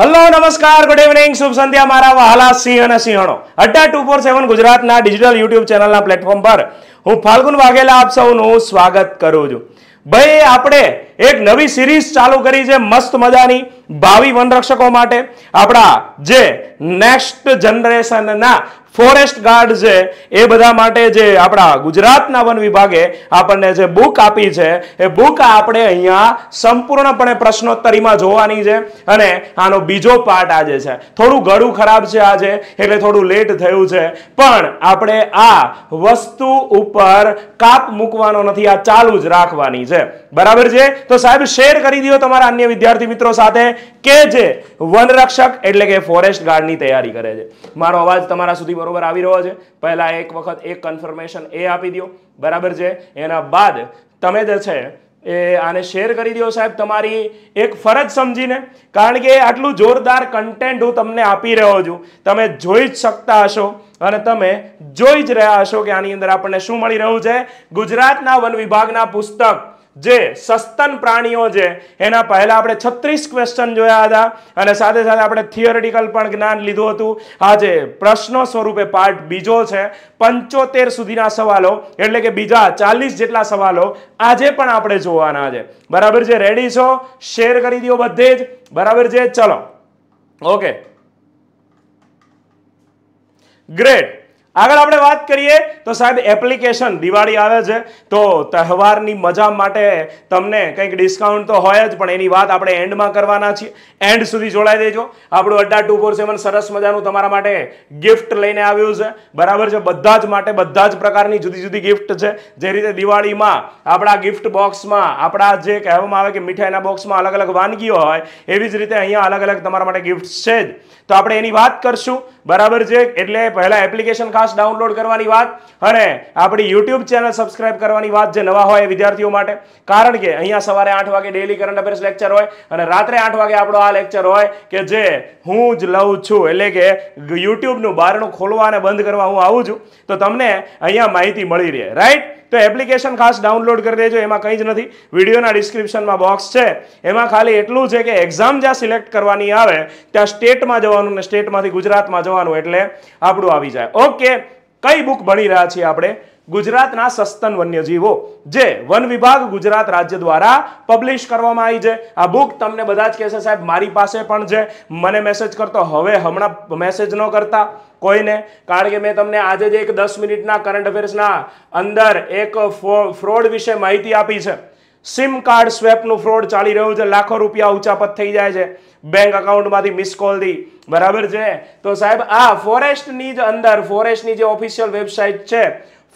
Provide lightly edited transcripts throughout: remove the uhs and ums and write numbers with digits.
Hello नमस्कार good evening शुभ संध्या मारा वहाला सिंह अने सिंहणो अड्डा 247 गुजरात ना डिजिटल यूट्यूब चैनल ना प्लेटफॉर्म पर हूँ फाल्गुन वाघेला आप सौनु स्वागत करू छू। भाई आपणे एक नवी सीरीज चालू करी छे मस्त मजानी भावी वनरक्षकों माटे। आपणा जे नेक्स्ट जनरेशन ना फॉरेस्ट गार्ड छे ए बधा माटे जे आपणा गुजरातना वन विभागे आपणने जे बुक आपी छे ए बुक आपणे अहींया संपूर्णपणे प्रश्नोत्तरीमां जोवानी छे अने आनो बीजो पार्ट आजे छे। थोडुं गळु खराब छे आजे एटले थोडुं लेट थयुं छे पण आपणे आ वस्तु उपर काप मूकवानो नथी, आ चालू ज राखवानी छे, बराबर छे। तो साहेब शेर करी दियो तमारा अन्य विद्यार्थी मित्रों साथे के जे वनरक्षक एटले के फॉरेस्ट गार्डनी तैयारी करे छे। मारो अवाज तमारा सुधी बरोबर आवी रह्यो छे? पहला एक वखत एक कन्फर्मेशन ए आपी दियो, बराबर छे। एना बाद तमे जे छे ए आने शेर करी दियो साहेब, तमारी एक फरज समझीने, कारण के आटलू जोरदार कंटेंट हूँ तमने आपी रह्यो छुं। तमे जोई ज शकता हशो अने तमे जोई ज रह्या हशो के आनी अंदर आपणे शुं मळी रह्युं छे। गुजरातना वन विभागना पुस्तक जे सस्तन प्राणियों जे एना पहला आपणे 36 क्वेश्चन जोया हता अने साथे साथे आपणे थियोरेटिकल पण ज्ञान लीधुं हतुं। आजे प्रश्नो स्वरूपे पार्ट बीजो छे, 75 सुधीना सवालो एटले के बीजा 40 जेटला सवालो आजे पण आपणे जोवाना छे, बराबर छे। रेडी छो? शेर करी दियो बधे ज, बराबर छे। चलो ओके ग्रेट। आगळ आपणे वात करीए तो साहेब एप्लिकेशन दिवाळी आवे छे तो तहेवारनी मजा माटे तमने कंईक डिस्काउंट तो होय ज, पण एनी वात आपणे एंडमां करवाना छीए। एंड सुधी जोડાઈ દેજો। આપણો અડ્ડા 247 સરસ મજાનું તમારા માટે ગિફ્ટ લઈને આવ્યું છે, બરાબર છે। બધા જ માટે બધા જ પ્રકારની જુદી જુદી ગિફ્ટ છે। જે રીતે દિવાળીમાં આપણા ગિફ્ટ બોક્સમાં આપણા જે કહેવામાં આવે કે મીઠાઈના બોક્સમાં અલગ અલગ વાનગીઓ હોય, એવી જ રીતે અહીંયા અલગ અલગ તમારા માટે ગિફ્ટ છે જ, તો આપણે એની વાત કરશું, બરાબર છે। એટલે પહેલા એપ્લિકેશન ખાસ ડાઉનલોડ કરવાની વાત અને આપણી YouTube ચેનલ સબસ્ક્રાઇબ કરવાની વાત જે નવા હોય વિદ્યાર્થીઓ માટે, કારણ કે અહીંયા સવારે 8 વાગે ડેલી કરંટ અફેર્સ લેક્ચર હોય અને રાત્રે 8 વાગે આપણો આ લેક્ચર હોય કે જે હું જ લઉં છું, એટલે કે YouTube નું બારણું ખોલવા અને બંધ કરવા હું આવું છું, તો તમને અહીંયા માહિતી મળી રહે, રાઈટ। तो एप्लिकेशन खास डाउनलॉड कर देजो। एमां कंई ज नथी, विडियोना डिस्क्रिप्शनमां बॉक्स छे, एमां खाली एटलुं छे के एक्जाम ज्यां सिलेक्ट करवानी आवे त्यां स्टेटमां जवानुं ने स्टेटमांथी गुजरातमां जवानुं એટલે આપણું આવી જાય। ઓકે, કઈ બુક ભણી રહ્યા છીએ આપણે? ગુજરાતના સસ્તન વન્યજીવો, જે વન વિભાગ ગુજરાત રાજ્ય દ્વારા પબ્લિશ કરવામાં આવી છે। આ બુક તમને બધા જ કહેશે સાહેબ મારી પાસે પણ છે, મને મેસેજ કરતો, હવે હમણાં મેસેજ ન કરતા કોઈને, કારણ કે મેં તમને આજે જ એક 10 મિનિટના કરંટ અફેર્સના અંદર એક ફ્રોડ વિશે માહિતી આપી છે। સિમ કાર્ડ સ્વેપનું ફ્રોડ ચાલી રહ્યું છે, લાખો રૂપિયા ઉચાપત થઈ જાય છે બેંક અકાઉન્ટમાંથી મિસ કોલ દી, બરાબર છે। તો સાહેબ આ ફોરેસ્ટની જ અંદર, ફોરેસ્ટની જે ઓફિશિયલ વેબસાઇટ છે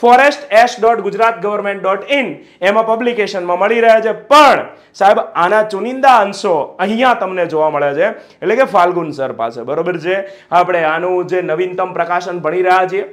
forestash.gujaratgovernment.in એમાં પબ્લિકેશનમાં મળી રહે છે, પણ સાહેબ આના ચુનિંદા અંશો અહીંયા તમને જોવા મળે છે, એટલે કે ફાલ્ગુન સર પાસે, બરોબર છે। આપણે આનું જે નવીનતમ પ્રકાશન ભણી રહ્યા છીએ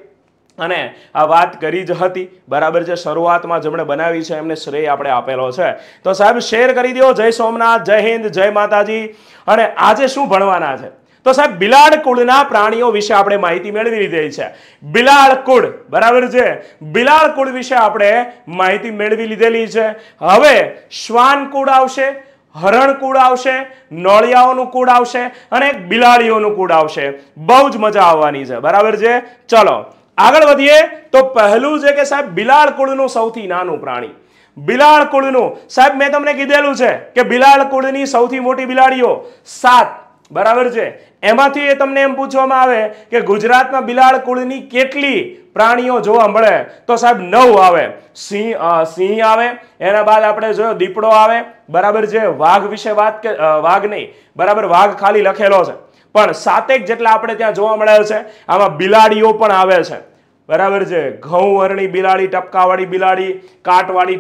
અને આ વાત કરી જ હતી, બરાબર છે। શરૂઆતમાં જેમણે બનાવી છે એમને શ્રેય આપણે આપેલો છે। તો સાહેબ શેર કરી દો। જય સોમનાથ, જય હિન્દ, જય માતાજી। અને આજે શું ભણવાના છે તો સાહેબ બિલાડ કુળના પ્રાણીઓ વિશે આપણે માહિતી મેળવી લીધી છે। બિલાડ કુળ, બરાબર છે, બિલાડ કુળ વિશે આપણે માહિતી મેળવી લીધેલી છે। હવે શ્વાન કુળ આવશે, હરણ કુળ આવશે, નોળિયાઓનું કુળ આવશે અને બિલાડીઓનું કુળ આવશે। બહુ જ મજા આવવાની છે, બરાબર છે। ચલો આગળ વધીએ। તો પહેલું છે કે સાહેબ બિલાડ કુળનું સૌથી નાનું પ્રાણી, બિલાડ કુળનું સાહેબ મેં તમને કીધેલું છે કે બિલાડ કુળની સૌથી મોટી બિલાડીઓ 7, બરાબર છે। એમાંથી એ તમને એમ પૂછવામાં આવે કે ગુજરાતમાં બિલાડ કુળની કેટલી પ્રાણીઓ જોવા મળે તો સાહેબ 9 આવે। સિંહ આવે, એના બાદ આપણે જોયો દીપડો આવે, બરાબર છે। વાઘ વિશે વાત કે વાઘ નહીં, બરાબર, વાઘ ખાલી લખેલો છે, પણ 7 જેટલા આપણે ત્યાં જોવા મળે છે। આમાં બિલાડીઓ પણ આવે છે, બરાબર છે। ઘઉંવર્ણી બિલાડી, ટપકાવાળી બિલાડી, કાટવર્ણી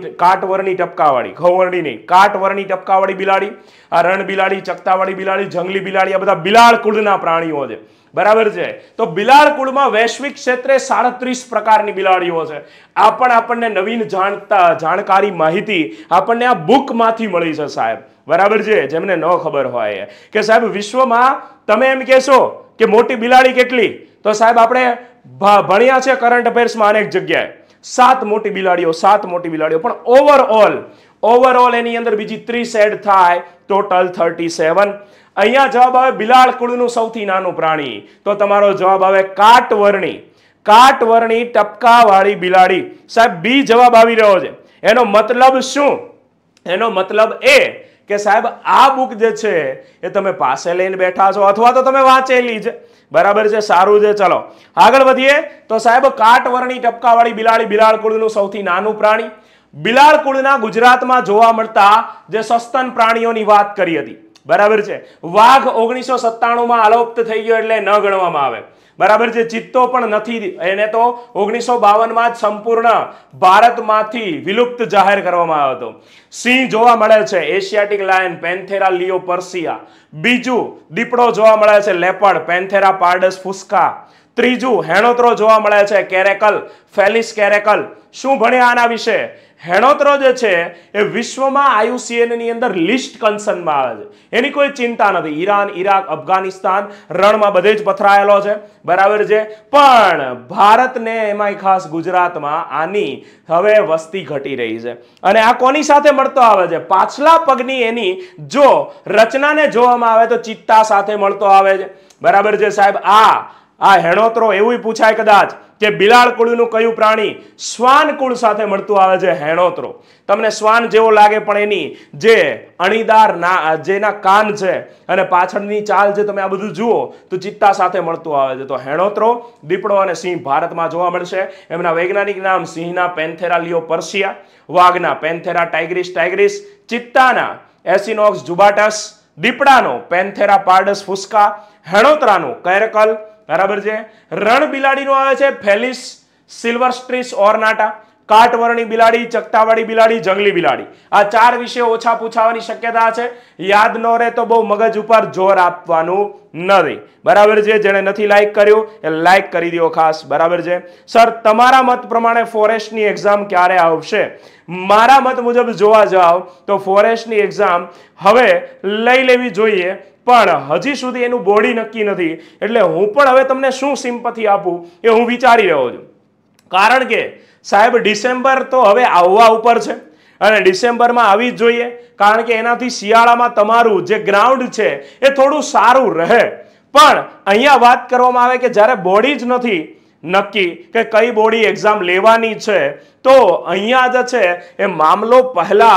ટપકાવાળી, ઘઉંવર્ણી નહીં, કાટવર્ણી ટપકાવાળી બિલાડી, આ રણ બિલાડી, ચકતાવાળી બિલાડી, જંગલી બિલાડી, આ બધા બિલાડ કુળના પ્રાણીઓ છે, બરાબર છે। તો બિલાડ કુળમાં વૈશ્વિક ક્ષેત્રે 37 પ્રકારની બિલાડીઓ છે। આ પણ આપણને નવીન જાણકારી માહિતી આપણને આ બુકમાંથી મળી છે સાહેબ, બરાબર છે। જેમને ન ખબર હોય કે સાહેબ વિશ્વમાં તમે એમ કહેશો કે મોટી બિલાડી કેટલી, તો સાહેબ આપણે ભણ્યા છે કરંટ અફેર્સમાં અનેક જગ્યાએ 7 મોટી બિલાડીઓ, 7 મોટી બિલાડીઓ, પણ ઓવરઓલ એની અંદર બીજી 3 એડ થાય, ટોટલ 37। अहींया जवाब आवे बिलाड़ कुळनुं सौथी नानुं प्राणी, तो तमारो जवाब आवे काटवर्णी। काटवर्णी टपका वाली बिलाड़ी। साहेब बी जवाब आवी रह्यो छे। एनो मतलब शुं? एनो मतलब ए के साहेब आ बुक जे छे ए तमे पासे लईने बैठा छो अथवा तो तमे वांचेली छे, बराबर छे, सारू छे। चलो आगळ वधीए। तो साहेब काटवर्णी टपका वाली बिलाड़ी बिलाड़ कुळनुं सौथी नानुं प्राणी। बिलाड़ कुळना गुजरातमां जोवा मळता जे सस्तन प्राणीओनी वात करी हती, बराबर छे। वाघ 1997 मां अलोप्त थई गयो એટલે ન ગણવામાં આવે, બરાબર છે। ચિત્તો પણ નથી, એને તો 1952 માં જ સંપૂર્ણ ભારતમાંથી વિલુપ્ત જાહેર કરવામાં આવ્યો હતો। સિંહ જોવા મળે છે એશિયાટિક લાયન પેન્થેરા લિયો પર્સિયા। બીજું દીપડો જોવા મળે છે લેપર્ડ પેન્થેરા પાર્ડસ ફુસ્કા। ત્રીજું હેણોતરો જોવા મળે છે કેરેકલ ફેલિસ કેરેકલ। શું ભણ્યા આના વિશે? હેણોતરો જે છે એ વિશ્વમાં IUCN ની અંદર લિસ્ટ કન્સર્નમાં આવે છે, એની કોઈ ચિંતા નથી। ઈરાન, ઈરાક, અફઘાનિસ્તાન રણમાં બધે જ પથરાયેલો છે, બરાબર છે। પણ ભારતને એમાંય ખાસ ગુજરાતમાં આની હવે વસ્તી ઘટી રહી છે અને આ કોની સાથે મળતો આવે છે? પાછલા પગની એની જો રચનાને જોવામાં આવે તો ચિત્તા સાથે મળતો આવે છે, બરાબર છે સાહેબ। આ હેણોતરો એવું પૂછાય કદાચ કે બિલાડ કુળનું કયું પ્રાણી શ્વાન કુળ સાથે મળતું આવે છે? હેણોતરો। તમને શ્વાન જેવો લાગે પણ એની જે અણીદાર જેના કાન છે અને પાછળની ચાલ છે, તમે આ બધું જુઓ તો ચિત્તા સાથે મળતું આવે છે। તો હેણોતરો, દીપડો અને સિંહ ભારતમાં જોવા મળશે। એમના વૈજ્ઞાનિક નામ સિંહના પેન્થેરા લિયો પર્સિયા, વાઘના પેન્થેરા ટાઇગ્રિસ ટાઇગ્રિસ, ચિત્તાના એસિનોક્સ જુબાટસ, દીપડાનો પેન્થેરા પાર્ડસ ફુસ્કા, હેણોતરાનો કેરકલ, बराबर छे। रण बिलाड़ी नो आवे छे फेलिस सिल्वरस्ट्रिस ओरनाटा। काटवर्णी बिलाड़ी, चकटावाड़ी बिलाड़ी, जंगली बिलाड़ी। आ चार विषय ओछा पूछावानी शक्यता छे। याद न रहे तो बहु मगज उपर जोर आपवानुं नथी, बराबर छे। जेने नथी लाइक कर्युं ए लाइक करी दो खास, बराबर छे। सर तमारा मत प्रमाणे फॉरेस्टनी एक्जाम क्यारे आवशे? मारा मत मुजब जोवा जाओ तो फॉरेस्टनी एक्जाम हवे लई लेवी जोईए, पण हजी सुधी एनु बोडी नक्की नथी। एटले हुं पण हवे तमने शुं सिम्पथी आपू ए हुं विचारी रह्यो छुं। कारण के साहेब डिसेम्बर तो हवे आववा उपर छे अने डिसेम्बर में आवी ज जोईए, कारण के एनाथी शियाळामां तमारुं जे ग्राउंड छे ए थोडुं सारुं रहे। पण अहींया वात करवामां आवे के ज्यारे बोडी ज नथी नक्की के कई बोर्डी एग्जाम लेवानी छे, तो अहींया जे छे ए मामलो पहला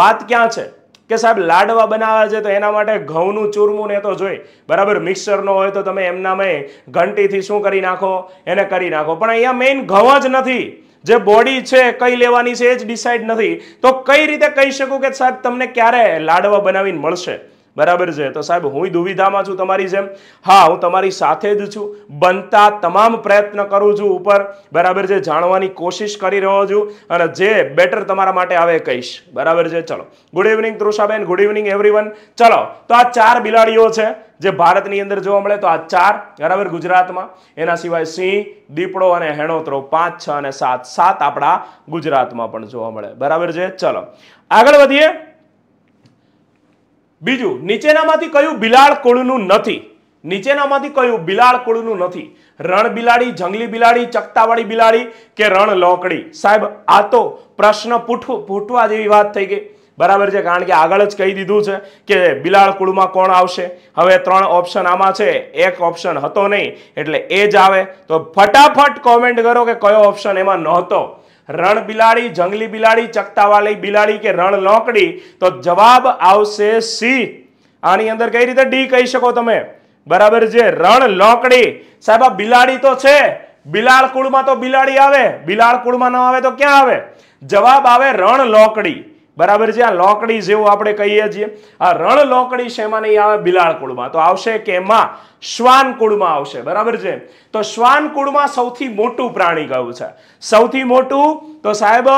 वात क्यां छे के साहेब लाडवा बनावे छे तो एना माटे घऊनुं चूरमुं ने तो जोई, बराबर। मिक्सर नो होय तो तमे एमनामांय घंटीथी शुं करी नाखो, एने करी नाखो। पण अहींया मेन घऊ ज नथी, जे बॉडी छे कई लेवानी छे एज डिसाइड नथी। तो कई रीते कही शकूं के साहेब तमने क्यारे लाडवा बनावीने मळशे, बराबर छे। तो साहेब हुंय दुविधामां छुं तमारी जेम। हाँ, हुं तमारी साथे ज छुं, बनता तमाम प्रयत्न करूं छुं उपर, बराबर छे। जाणवानी कोशिश करी रह्यो छुं अने जे बेटर तमारा माटे आवे कहीश, बराबर छे। चलो good evening तृषाबेन, good evening everyone. चलो तो आ चार बिलाड़ीओ छे जे भारतनी अंदर जोवा मळे, तो आ चार, बराबर, गुजरातमां। एना सिवाय सिंह, दीपड़ो अने हेणोतरो 5, 6 અને 7 आपणा गुजरातमां पण जोवा मळे, बराबर छे। चलो आगळ वधीए। बीजू नीचेनामांथी कयुं बिलाड़ कुळनुं नथी? नीचेनामांथी कयुं बिलाड़ कुळनुं नथी? रण बिलाड़ी, जंगली बिलाड़ी, चकतावाड़ी बिलाड़ी के रण लोकड़ी? साहेब आ तो प्रश्न पूछवा जेवी वात थई गई, बराबर छे। कारण के आगळ ज कही दीधुं छे के बिलाड़ कुळमां कोण आवशे। हवे त्रण ऑप्शन आमां छे, एक ऑप्शन हतो नहीं एटले ए ज आवे, तो फटाफट कमेंट करो के कयो ऑप्शन एमां नहोतो। रण बिलाड़ी, जंगली बिलाड़ी, चकतावाड़ी बिलाड़ी के रण लोकड़ी? तो जवाब आवशे सी। आनी अंदर कई रीते डी कही शको तमे, बराबर छे, रण लोकड़ी। साहेब आ बिलाड़ी तो छे, बिलाड़ कुळमां तो बिलाड़ी आवे, बिलाड़ कुळमां न आवे तो क्यां आवे? जवाब आवे रण लोकड़ी, बराबर छे। आ लोकड़ी जेवुं आपणे कहीए छीए। आ रण लोकड़ी शेमां नहीं आवे? बिलाड़ कुळमां। तो आवशे केमां? श्वान कुळमां आवशे, बराबर छे। तो श्वान कुळमां सौथी मोटुं प्राणी कયું છે? સૌથી મોટું તો સાહેબ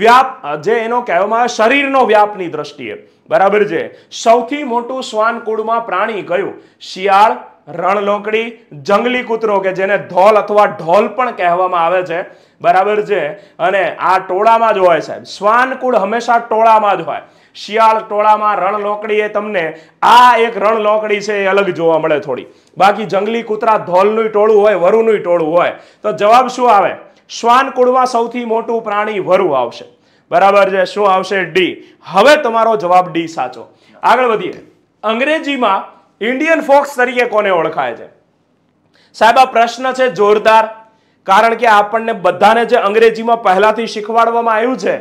વ્યાપ, જે એનો કહેવામાં આવે શરીરનો વ્યાપની દ્રષ્ટિએ, બરાબર છે, સૌથી મોટું શ્વાન કુળમાં પ્રાણી કયું? શિયાળ, રણલોકડી, જંગલી કૂતરો કે જેને ધોલ અથવા ઢોલ પણ કહેવામાં આવે છે, બરાબર છે, અને આ ટોળામાં જ હોય સાહેબ। શ્વાન કુળ હંમેશા ટોળામાં જ હોય, શિયાળ ટોળામાં, રણલોકડી એ તમને આ એક રણલોકડી છે એ અલગ જોવા મળે થોડી, બાકી જંગલી કૂતરા ધોલનું ટોળું હોય, વરુનું ટોળું હોય। તો જવાબ શું આવે? શ્વાન કુળમાં સૌથી મોટું પ્રાણી વરુ આવશે, બરાબર છે। શું આવશે? ડી। હવે તમારો જવાબ ડી સાચો। આગળ વધીએ। अंग्रेजी में इंडियन फॉक्स तरीके कोने ओळखाय छे? साहेब आ प्रश्न छे जोरदार, कारण के आपने बधाने जे अंग्रेजी में पहेलाथी शीखवाडवामां आव्युं छे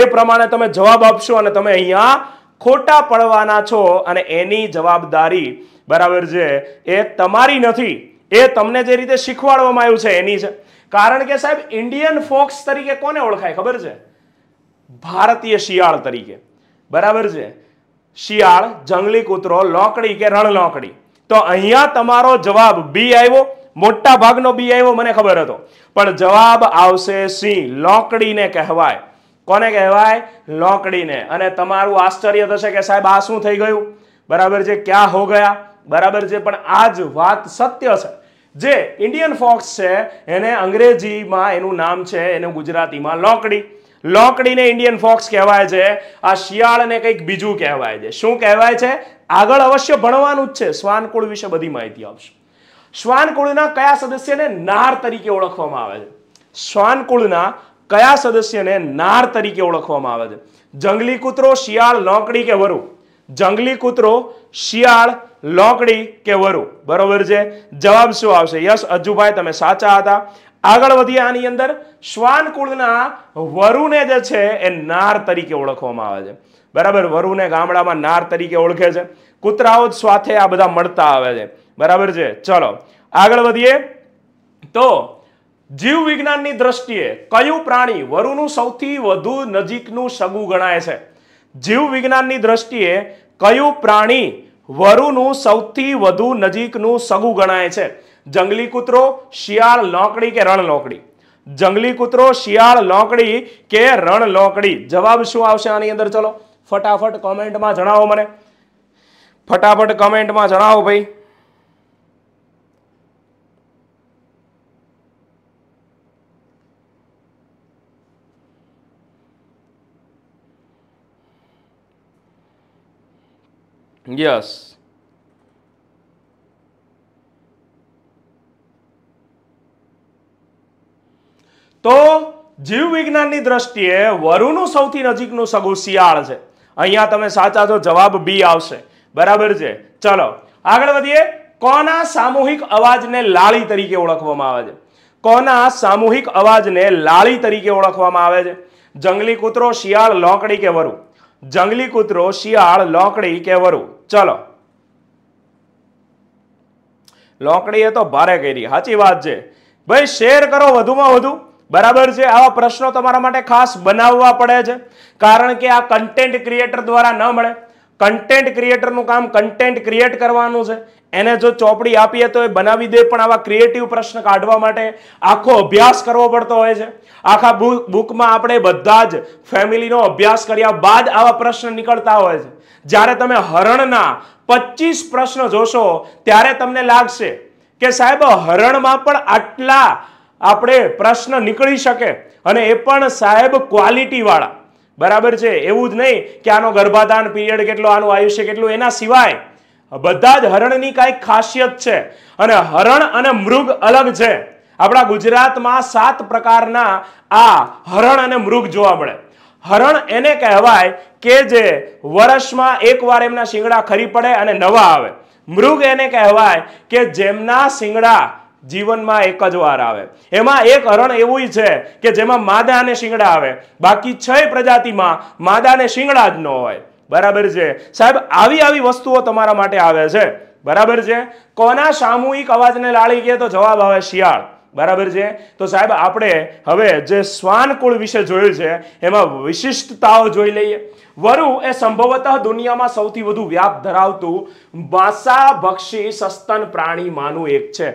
ए प्रमाणे तमे जवाब आपशो अने तमे अहींया खोटा पड़वाना छो अने एनी जवाबदारी बराबर जे ए तमारी नथी, ए तमने जे रीते शीखवाडवामां आव्युं छे एनी छे। कारण के साहेब इंडियन फॉक्स तरीके कोने ओळखाय खबर छे? भारतीय शियाळ तरीके, बराबर छे। शियाळ, जंगली कूतरो, लोकड़ी के रणलोकड़ी। तो अहींया तमारो जवाब बी आव्यो, मोटा भागनो बी आव्यो मने खबर हतो, पण जवाब आवशे सी, लोकड़ीने कहेवाय। कोने कहेवाय? लोकड़ीने। अने तमारू आश्चर्य थशे के साहेब आ शुं थई गयुं, बराबर छे, क्या हो गया, बराबर छे, पण आज वात सत्य छे। जे इंडियन फॉक्स छे एने अंग्रेजी मां एनुं नाम छे, एने गुजराती मां लोकड़ी। लोकड़ी ने इंडियन फॉक्स कहवाय छे, आ शियाळ ने कईक बीजू कहवाय छे। शुं कहवाय छे? आगळ अवश्य भणवानुं ज छे। श्वानकुळ विषे बधी माहिती आपशुं। श्वानकुळना कया सदस्यने नार तरीके ओळखवामां आवे छे? श्वानकुळना कया सदस्यने नार तरीके ओळखवामां आवे छे? जंगली कूतरो, शियाळ, लोकड़ी के वरु? जंगली कूतरो, शियाळ, लोकड़ी के वरु, बरोबर छे। जवाब शुं आवशे? यस अज्जुभाई, तमे साચા હતા। आगळ वधीए आनी अंदर श्वानकुळना वरुने जे छे ए नार तरीके ओळखवामां आवे छे, बराबर। वरुने गामडामां नार तरीके ओळखे छे, कुतराओ साथे आ बधा मळता आवे छे, बराबर छे। चलो आगळ वधीए तो जीव विज्ञाननी दृष्टिए कयुं प्राणी वरुनु सौथी वधु नजीकनु सगुं गणाय छे? जीव विज्ञाननी दृष्टिए कयुं प्राणी वरुनु सौथी वधु नजीकनु सगुं गणाय छे? जंगली कूतरो, शियाळ, लोकड़ी के रण लोकड़ी? जंगली कूतरो, शियाळ, लोकड़ी के रण लोकड़ी। जवाब शुं आवशे आनी अंदर? चलो फटाफट कमेंट में जणावो मने, फटाफट कमेंट में जणावो भाई। यस, तो जीव विज्ञान की दृष्टि वरुनु सौथी नजीकनु सगुं शियाळ छे। अहींया तमे साचा छो, जवाब बी आवशे, बराबर छे। चलो आगळ वधीए। कोना सामूहिक अवाजने लाळी तरीके ओळखवामां आवे छे? कोना सामूहिक अवाजने लाळी तरीके ओळखवामां आवे छे? जंगली कूतरो, शियाळ, लोकड़ी के वरु? जंगली कूतरो, शियाळ, लोकड़ी के वरु। चलो लोकड़ीए तो भारे करी, साची वात छे भाई। शेर करो वधुमां वधु, बराबर छे। आवा प्रश्नो तमारा माटे खास बनाववा पड़े छे, कारण के आ कंटेंट क्रिएटर द्वारा न मळे। कंटेंट क्रिएटर नुं काम कंटेंट क्रिएट करवानुं छे, एने जो चोपड़ी आपीए तो ए बनावी दे, पण आवा क्रिएटिव प्रश्न काढवा माटे आखो अभ्यास करवो पड़तो होय छे। आखा बुक मां आपणे बधा ज फेमिलीनो अभ्यास कर्या बाद आवा प्रश्न निकळता होय छे। ज्यारे तमे हरणना 25 प्रश्न जोशो त्यारे तमने लागशे के साहेब हरण मां पण आटला आपणे प्रश्न निकली शके, अने ए पण साहेब क्वालिटी वाला, बराबर छे। एवुं ज नहीं के आनो गर्भाधान पीरियड केटलो, आनुं आयुष्य केटलुं, एना सिवाय बधा ज हरणनी काई खासियत छे। अने हरण अने मृग अलग छे। आपणा गुजरातमां 7 प्रकारना आ हरण अने मृग जोवा मळे। हरण एने कहेवाय के जे वर्षमां एकवार एमना शिंगड़ा खरी पड़े अने नवा आवे। मृग एने कहेवाय के जेमना शिंगड़ा जीवन में एक ज वार आवे। एमां एक हरण एवुं छे के जेमां मादा ने शिंगड़ा आवे, बाकी 6 प्रजाति में मादा ने शिंगड़ा ज न होय, बराबर छे। साहेब आवी आवी वस्तुओ तमारा माटे आवे छे, बराबर छे। कोना सामूहिक अवाजने लाळी कहे तो जवाब आवे शियाळ, बराबर छे। तो साहेब आपणे हवे जे श्वानकुळ विषे जोयुं छे एमां विशिष्टताओ जोई लईए। वरु ए संभवतः दुनिया में सौथी वधु व्याप धरावतु मांसाभक्षी सस्तन प्राणी मानु एक छे।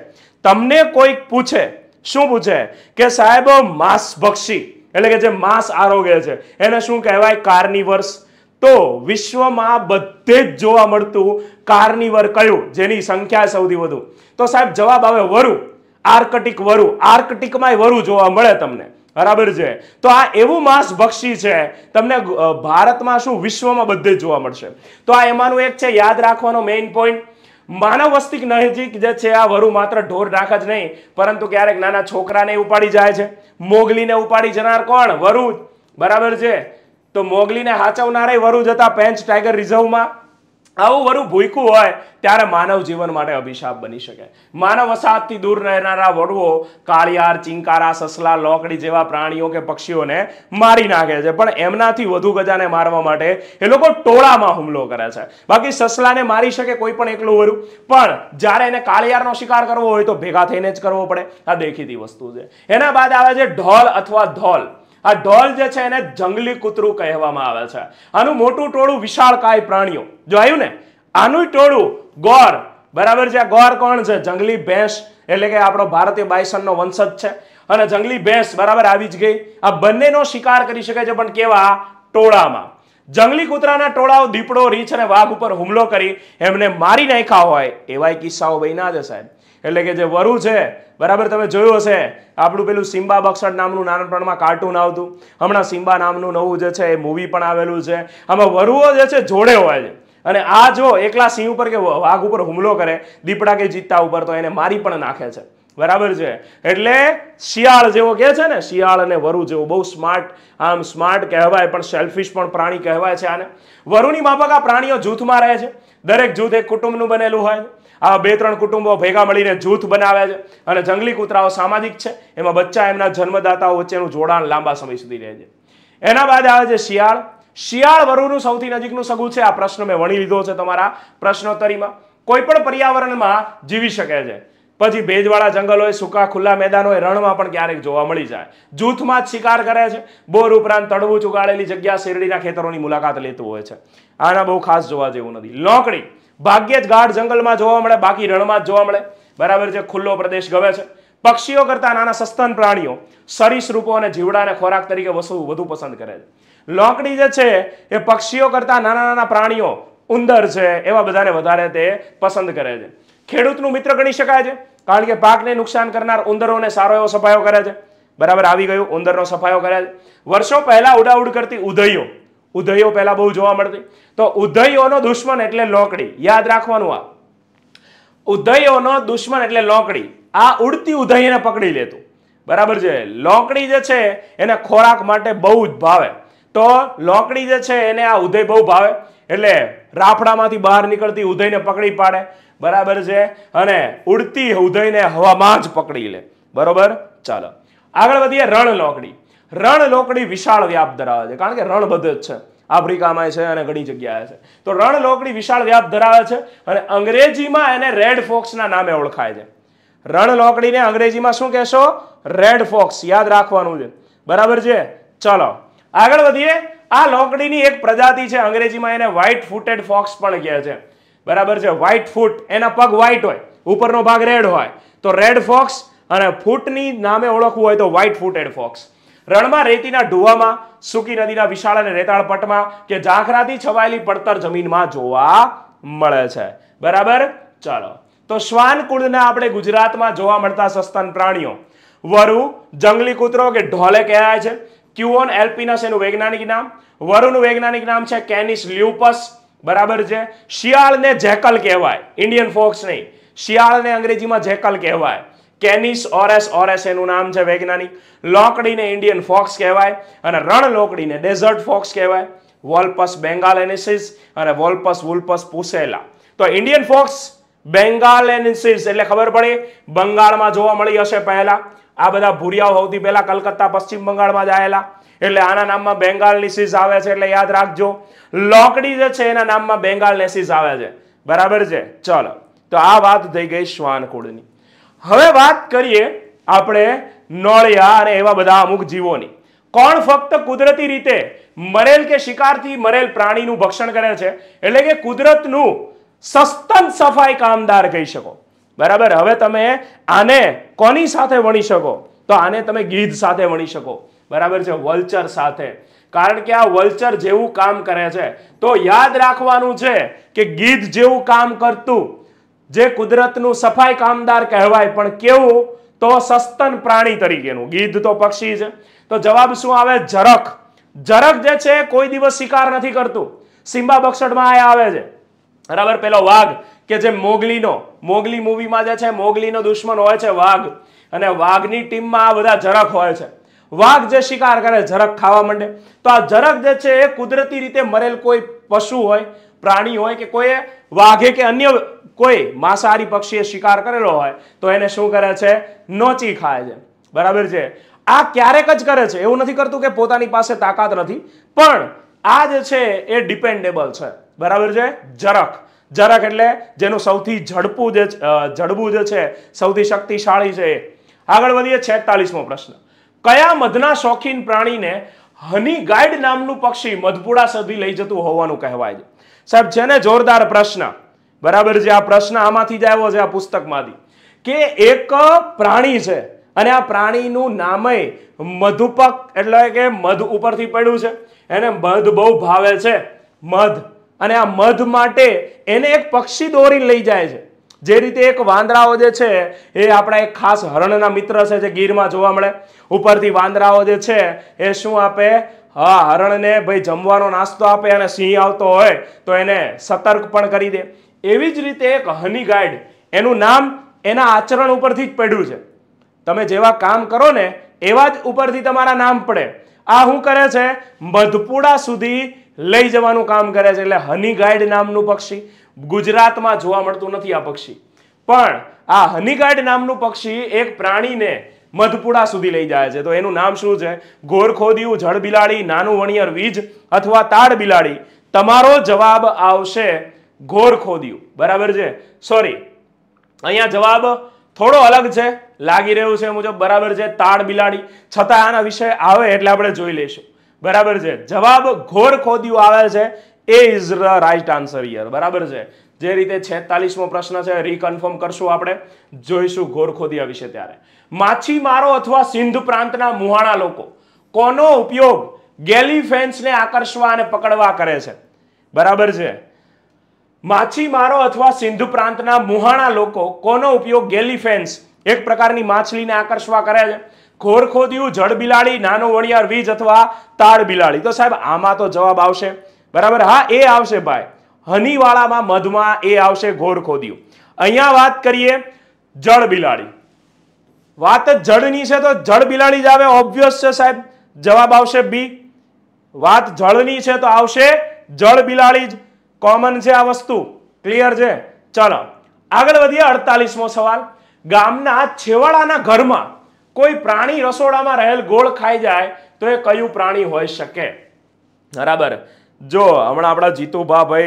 तमने कोई पूछे, शुं पूछे के साहेब मांसभक्षी एटले के जे मांस आरोगे छे एने शुं कहेवाय? कार्निवर्स। तो विश्व में बधे ज जोवा मळतु कार्निवर कयुं जेनी संख्या सौथी वधु? तो साहेब जवाब आवे वरु, आर्कटिक वरु। आर्कटिक में वरु जोवा मळे तमने, बराबर छे। तो आ एवुं मांसभक्षी छे तमने भारत में शुं विश्व में बधे ज जोवा मळशे। तो आ एमानुं एक छे, याद राखवानो मेन पॉइंट। मानव वस्ती नजीक जे छे आ वरु मात्र ढोर नाख ज नहीं, परंतु क्यारेक नाना छोकराने उपाड़ी जाय छे। मोगलीने उपाड़ी जनार कोण? वरु, बराबर छे। तो मोगलीने हाचवनारे वरु जता पेंच टाइगर रिजर्व में आवो वरु भूकू होय त्यारे मानव जीवन माटे अभिशाप बनी शके। मानव वसाहत थी दूर रहनारा वड़वो काळियार चिंकारा ससला लोकड़ी जेवा प्राणियों के पक्षीओ ने मारी नाखे छे, पण एमनाथी वधु गजाने मारवा माटे ए लोको टोळामां हुमलो करे छे। बाकी ससलाने मारी शके कोई पण एकलो वरु, पण ज्यारे एने काळियारनो शिकार करवो होय तो भेगा थईने ज करवो पड़े। आ देखीती वस्तु छे। एना बाद आवे छे ढोल अथवा धोल। आ ढोल जे छे एने जंगली कूतरू कहेवामां आवे छे। आनुं मोटुं टोळुं विशाळकाय प्राणीओ जो आयु ने आनुं टोळुं गौर बराबर छे। गौर कोण छे? जंगली भैंस एटले के आपणो भारतीय बायसन नो वंशज छे अने जंगली भैंस बराबर आवी ज गई। आ बन्नेनो शिकार करी शके छे, पण केवा टोळामां। जंगली कूतराना टोळाओ दीपड़ो રીંછ अने वाघ उपर हुमलो करी एमने मारी नाख्या होय एवाय किस्साओ बन्या छे साहेब। एटले के जे वरु छे बराबर तमे जोयुं हशे आपणुं पेलुं सिम्बा बक्सड नामनुं नानपणमां कार्टून आवतुं। हमणां सिम्बा नामनुं नवुं जे छे ए मूवी पण आवेलुं छे। आमां वरुओ जे छे जोड़े होय छे अने आ जो एकला सिंह उपर के वाघ उपर हुमलो करे दीपड़ा के चीता उपर तो एने मारी पण नाखे छे बराबर छे। एटले शियाळ जेवो के छे ने शियाळ अने वरु जेवो बहु स्मार्ट आम स्मार्ट कहेवाय पण सेल्फिश पण प्राणी कहेवाय छे। आने वरुनी मापका प्राणीओ जूथमां रहे छे। दरेक जूथ एक कुटुंबनुं बनेलुं होय। आ बे त्रण कुटुंबो भेगा मळीने जूथ बनावे छे अने जंगली कूतराओ सामाजिक छे। एमां बच्चा एमना जन्मदाताओ वच्चेनुं जोडाण लांबा समय सुधी रहे छे। एना बाद आवे छे शियाळ। शियाळ वरुनु सौथी नजीकनु सगुं छे। आ प्रश्न में वणी लीधो छे तमारा प्रश्नोत्तरीमां। कोई पण पर्यावरणमां जीवी शके छे। पछी भेजवाळा जंगल होय सूका खुला मैदान होय रणमां पण क्यारेक जोवा मळी जाय। जूथमां ज शिकार करे छे। बोर उपरांत तळवू चुगाळेली जग्या शेरडीना खेतरोनी मुलाकात लेतो होय छे। आना बहु खास जोवा जेवुं नथी। लोकड़ी भाग्ये ज गाढ जंगलमां जोवा मळे, बाकी रणमां ज जोवा मळे बराबर छे। खुल्लो प्रदेश गवे छे। पक्षीओ करता नाना सस्तन प्राणीओ सरीसृपो अने जीवडाने खोराक तरीके वधु पसंद करे छे। लोकड़ी जे छे ए पक्षीओ करता नाना नाना प्राणीओ उंदर छे एवा बधाने वधारे ते पसंद करे छे। खेडूतनुं मित्र गणी शकाय छे, कारण के पाकने नुकसान करनार उंदरोने सारो एवो सफायो करे छे। बराबर आवी गयो उंदरनो सफायो करे छे। वर्षो पहेला उडाउड करती उधईओ पहेला बहु जोवा मळती, तो उधईओनो दुश्मन एटले लोकड़ी। याद राखवानुं आ उधईओनो दुश्मन एटले लोकड़ी। आ उडती उधईने पकड़ी लेतो बराबर छे। लोकड़ी जे छे एने खोराक माटे बहु ज भावे, तो लोकड़ी जे छे एने आ उधई बहु भावे एटले राफड़ामांथी बहार निकळती उधईने पकड़ी पाडे बराबर छे अने उडती उधईने हवामां ज पकड़ी ले बराबर। चालो आगळ वधीए। रण लोकड़ी। रण लोकड़ी विशाल व्याप धरावे छे, कारण के रण बधे ज छे। आफ्रिकामां छे अने घणी जग्याए छे। तो रण लोकड़ी विशाल व्याप धरावे छे अने अंग्रेजीमां एने रेड फोक्सना नामे ओळखाय छे। रण लोकड़ीने अंग्रेजीमां शुं कहेशो? Red fox. याद राखवानुं छे बराबर छे। चलो आगळ वधीए। आ लोकड़ीनी एक प्रजाति छे अंग्रेजीमां एने व्हाइट फूटेड फॉक्स पण कहे छे बराबर छे। व्हाइट फूट एना पग व्हाइट होय उपरनो भाग रेड होय तो रेड फॉक्स अने फूटनी नामे ओळखवुं होय तो व्हाइट फूटेड फॉक्स। रणमां रेतीना ढुवामां सूकी नदीना विशाळ अने रेताळ पट्टमां के झाखराथी छवायेली પડતર जमीनमां जोवा मळे छे बराबर। चलो तो श्वान कुळना आपणे गुजरातमां जोवा मळता सस्तन प्राणीओ वरु जंगली कूतरो के ढोले कहेवाय छे। क्यूओन एल्पिनस एनुं वैज्ञानिक नाम। वरुनुं वैज्ञानिक नाम छे केनिस ल्यूपस बराबर छे। शियाळने जेकल कहेवाय, इंडियन फॉक्स नहीं। शियाळने अंग्रेजीमां जेकल कहेवाय। केनिस ओरेस ओरेस एनुं नाम छे वैज्ञानिक। लोकड़ीने इंडियन फॉक्स कहेवाय अने रण लोकड़ीने डेजर्ट फॉक्स कहेवाय। वोल्पस बेंगालेनेसिस अने वोल्पस वुल्पस पुसेला। तो इंडियन फॉक्स बेंगालेनेसिस एटले खबर पड़ी बंगाळमां जोवा मळी हशे पहेला। आ बधा भूरियाओ होती पहेला कलकत्ता पश्चिम बंगाळमां जायेला एटले आना नाममां बेंगालेनेसिस आवे छे। एटले याद राखजो लोकड़ी जे छे एना नाममां बेंगालेनेसिस आवे छे बराबर छे। चलो तो आ वात थई गई श्वानकुळनी। हवे बात करिए आपणे नोळिया अने एवा बधा अमुक जीवोनी। कोण फक्त कुदरती रीते मरेल के शिकारथी मरेल प्राणीनुं भक्षण करे छे एटले के कुदरतनुं सस्तन सफाई कामदार कही शको बराबर। हवे तमे आने कोनी साथे वणी शको? तो आने तमे गीध साथे वणी शको बराबर छे, वल्चर साथे, कारण के आ वल्चर जेवुं काम करे छे। तो याद राखवानुं छे के गीध जेवुं काम करतुं जे कुदरतनुं सफाई कामदार कहेवाय, पण केवुं? तो सस्तन प्राणी तरीकेनुं। गीध तो पक्षी छे। तो जवाब शुं आवे? जरख। जरख जे छे कोई दिवस शिकार नथी करतुं। सिम्बा बक्सडमां आ आवे छे बराबर। पेलो वाघ के जे मोगलीनो मोगली मूवीमां जे छे मोगलीनो दुश्मन होय छे वाघ अने वाघनी टीममां आ बधा जरख होय छे। वाघ जे शिकार करे जरख खावा मांडे। तो आ जरख जे छे कुदरती रीते मरेल कोई पशु होय प्राणी होय के कोई वाघे के अन्य कोई मांसाहारी पक्षीए शिकार करेलो होय तो एने शुं करे छे, नोची खाय छे। बराबर छे। आ क्यारेक ज करे छे, एवुं नथी करतुं के पोतानी पासे ताकत नथी, पण आ जे छे ए डिपेंडेबल छे। बराबर छे। जरख जरख एटले जेनुं सौथी झडपू जे छे, सौथी शक्तिशाळी छे। आगळ वधीए 46मो प्रश्न, कया मधना शौखीन प्राणी ने हनी गाइड नामनु पक्षी मधपुड़ा सुधी लई जतुं होवानुं कहेवाय छे? साहेब छे ने जोरदार प्रश्न। बराबर छे। आ प्रश्न आमांथी ज आव्यो छे, आ पुस्तकमांथी, के एक प्राणी छे अने आ प्राणीनुं नामय मधुपक एटले के मध उपरथी पड्युं छे, एने मध बहु भावे छे, मध, अने आ मध माटे एने एक पक्षी दौरी लई जाय छे। जे रीते एक वांदराओ जे छे ए आपड़ा एक खास हरणना मित्र छे जे गीरमां जोवा मळे, उपरथी वांदराओ जे छे ए शुं आपे, हाँ, हरणने भाई जमवानो नास्तो आपे, अने सिंह आवतो होय तो एने सतर्क पण करी दे। एवी ज रीते एक हनी गाइड, एनुं नाम एना आचरण उपरथी ज पड्युं छे। तमे जेवा काम करो ने एवा ज उपरथी तमारा नाम पड़े। आ शुं करे छे, मधपुड़ा सुधी लई जवानुं काम करे छे। एटले हनी गाइड नामनुं पक्षी गुजरातमां जोवा मळतुं नथी। आ पक्षी पण आ हनी गाइड नामनुं पक्षी एक प्राणीने मधपुड़ा सुधी लई जाय छे, तो एनुं नाम शुं छे? घोरखोदियुं, जळबिलाड़ी, नानुं वणियर वीज अथवा ताड़ बिलाड़ी। तमारो जवाब आवशे घोरखोदियुं। बराबर छे। सॉरी, अहींया जवाब थोड़ो अलग छे लागी रह्यो छे मुजब। बराबर छे। ताड़ बिलाड़ी छतां आना विषय आवे एटले आपणे जोई लेशुं। बराबर छे। जवाब घोरखोदियुं आवे छे। A is the right answer here. बराबर छे। जे रीते 46मो प्रश्न छे, रिकन्फर्म करशुं आपणे, जोईशुं घोरखोदिया विषे। त्यारे माछीमारो अथवा सिंध प्रांतना मुहाणा लोको कोनो उपयोग गेलिफेन्सने आकर्षवा अने पकड़वा करे छे? बराबर छे। माछीमारो अथवा सिंध प्रांतना मुहाणा लोको कोनो उपयोग गेलिफेन्स एक प्रकारनी माछलीने आकर्षवा करे छे? घोरखोदियुं, जळबिलाड़ी, नानो वणियार वीज अथवा ताड़ बिलाड़ी। तो साहेब आमां तो जवाब आवशे। बराबर, हाँ ए आवशे भाई, हनीवाळामां मधमां ए आवशे घोरखोदियुं। अहींया वात करीए जळबिलाड़ी, वात जळनी छे तो जळबिलाड़ी ज आवे, ऑब्वियस छे साहेब, जवाब आवशे बी। वात जळनी छे तो आवशे जळबिलाड़ी ज, कॉमन छे आ वस्तु। क्लियर छे। चलो आगळ वधीए। 48मो सवाल, गामना छेवाड़ाना घरमां कोई प्राणी रसोड़ामां रहेल गोळ खाई जाय तो ए कयुं प्राणी होई शके? बराबर, जो हमणां आपड़ा जीतूभा भाई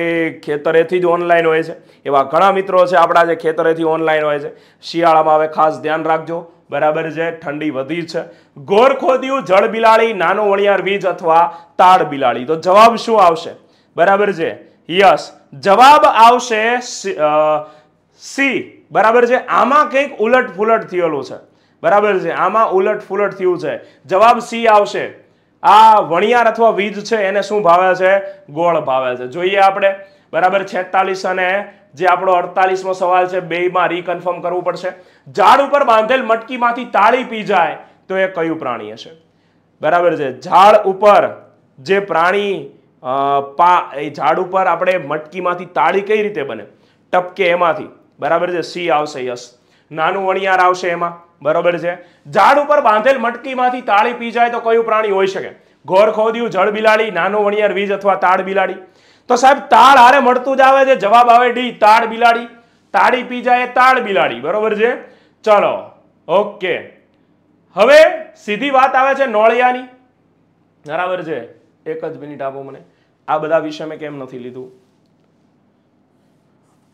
खेतरेथी ज ऑनलाइन होय छे, एवा घणा मित्रों छे आपड़ा जे खेतरेथी ऑनलाइन होय छे। शियाळामां हवे खास ध्यान राखजो। बराबर छे। ठंडी वधी छे। घोरखोदियुं, जळबिलाड़ी, नानो वणियार वीज अथवा ताड़ बिलाड़ी। तो जवाब शुं आवशे? बराबर छे। यस, जवाब आवशे सी। बराबर छे। आमां कंईक उलटफुलट थयेलुं छे। बराबर छे। आमां उलटफुलट थयुं छे, जवाब सी आवशे। आ वणियार अथवा वीज छे एने शुं भावे छे? गोळ भावे छे। जोईए आपणे। बराबर, 46 अने जे आपणो 48मो सवाल छे बेयमां रिकन्फर्म करवुं पडशे। झाड उपर बांधेल मटकीमांथी ताळी पी जाय तो ए कयुं प्राणी हशे? बराबर छे। झाड उपर जे प्राणी झाड उपर आपणे मटकीमांथी ताळी कई रीते बने? टपके एमांथी। बराबर छे। सी आवशे। यस, नानुं वणियार आवशे एमां। बराबर छे। झाड़ उपर बांधेल मटकीमांथी ताळी पी जाए तो कयुं प्राणी होई शके? घोरखोदियुं, जळबिलाड़ी, नानो वणियार वीज अथवा ताड़ बिलाड़ी। तो साहेब ताड़ हारे मळतुं ज आवे छे, जवाब आवे डी, ताड़ बिलाड़ी। ताड़ी पी जाए ताड़ बिलाड़ी। बराबर छे। चलो ओके, हवे सीधी वात आवे छे नोळियानी। बराबर छे। एक ज मिनिट आपो मने, आ बधा विषय में केम नथी लीधुं?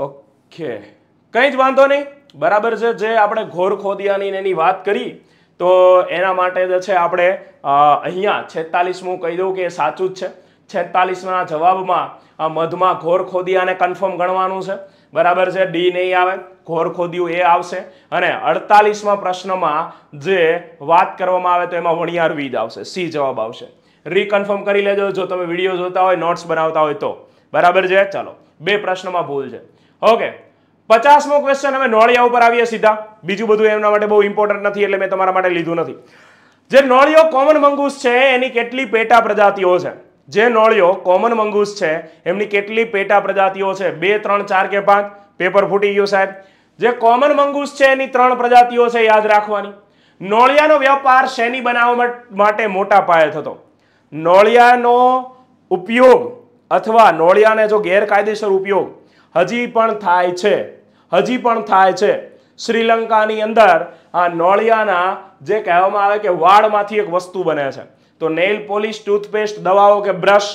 ओके, कई ज वांधो नहीं। बराबर छे। जे आपणे घोरखोदियानी एनी वात करी तो एना माटे जे छे आपणे अहींया 46मो कही दऊं के साचुं ज छे। 46ना जवाबमां मधमां घोरखोदियाने कन्फर्म गणवानुं छे। बराबर छे। डी नहीं आवे, घोरखोदियुं ए आवशे। अने 48मा प्रश्नमां जे वात करवामां आवे तो एमां वणियार वीज आवशे। सी जवाब आवशे। रिकन्फर्म करी लेजो जो तमे विडियो जोता होय, नोट्स बनावता होय तो। बराबर छे। चलो बे प्रश्नमां भूल छे। ओके, 50मो क्वेश्चन हमें नोळिया ऊपर आविए सीधा। बीजू बधुं एमना माटे बहु इम्पोर्टंट नथी एटले मैं तमारा माटे लीधुं नथी। जे नोळियो कॉमन मंगूस छे एनी केटली पेटा प्रजातिओ छे? जे नोळियो कॉमन मंगूस छे एमनी केटली पेटा प्रजातिओ छे? 2, 3, 4 કે 5। पेपर फूटी गयो साहेब। जे कॉमन मंगूस छे एनी 3 प्रजातिओ छे, याद राखवानी। नोळियानो व्यापार शेनी बनावट માટે મોટા પાયે થતો? નોળિયાનો ઉપયોગ अथवा नोळियाने जो गैरकायदेसर उपयोग हजी पण थाय छे, हजी पण थाय छे। श्रीलंकानी अंदर आ नोळियाना जे कहेवामां आवे के वाळमांथी एक वस्तु बने छे। तो नेल पॉलिश, टूथपेस्ट, दवाओ के ब्रश,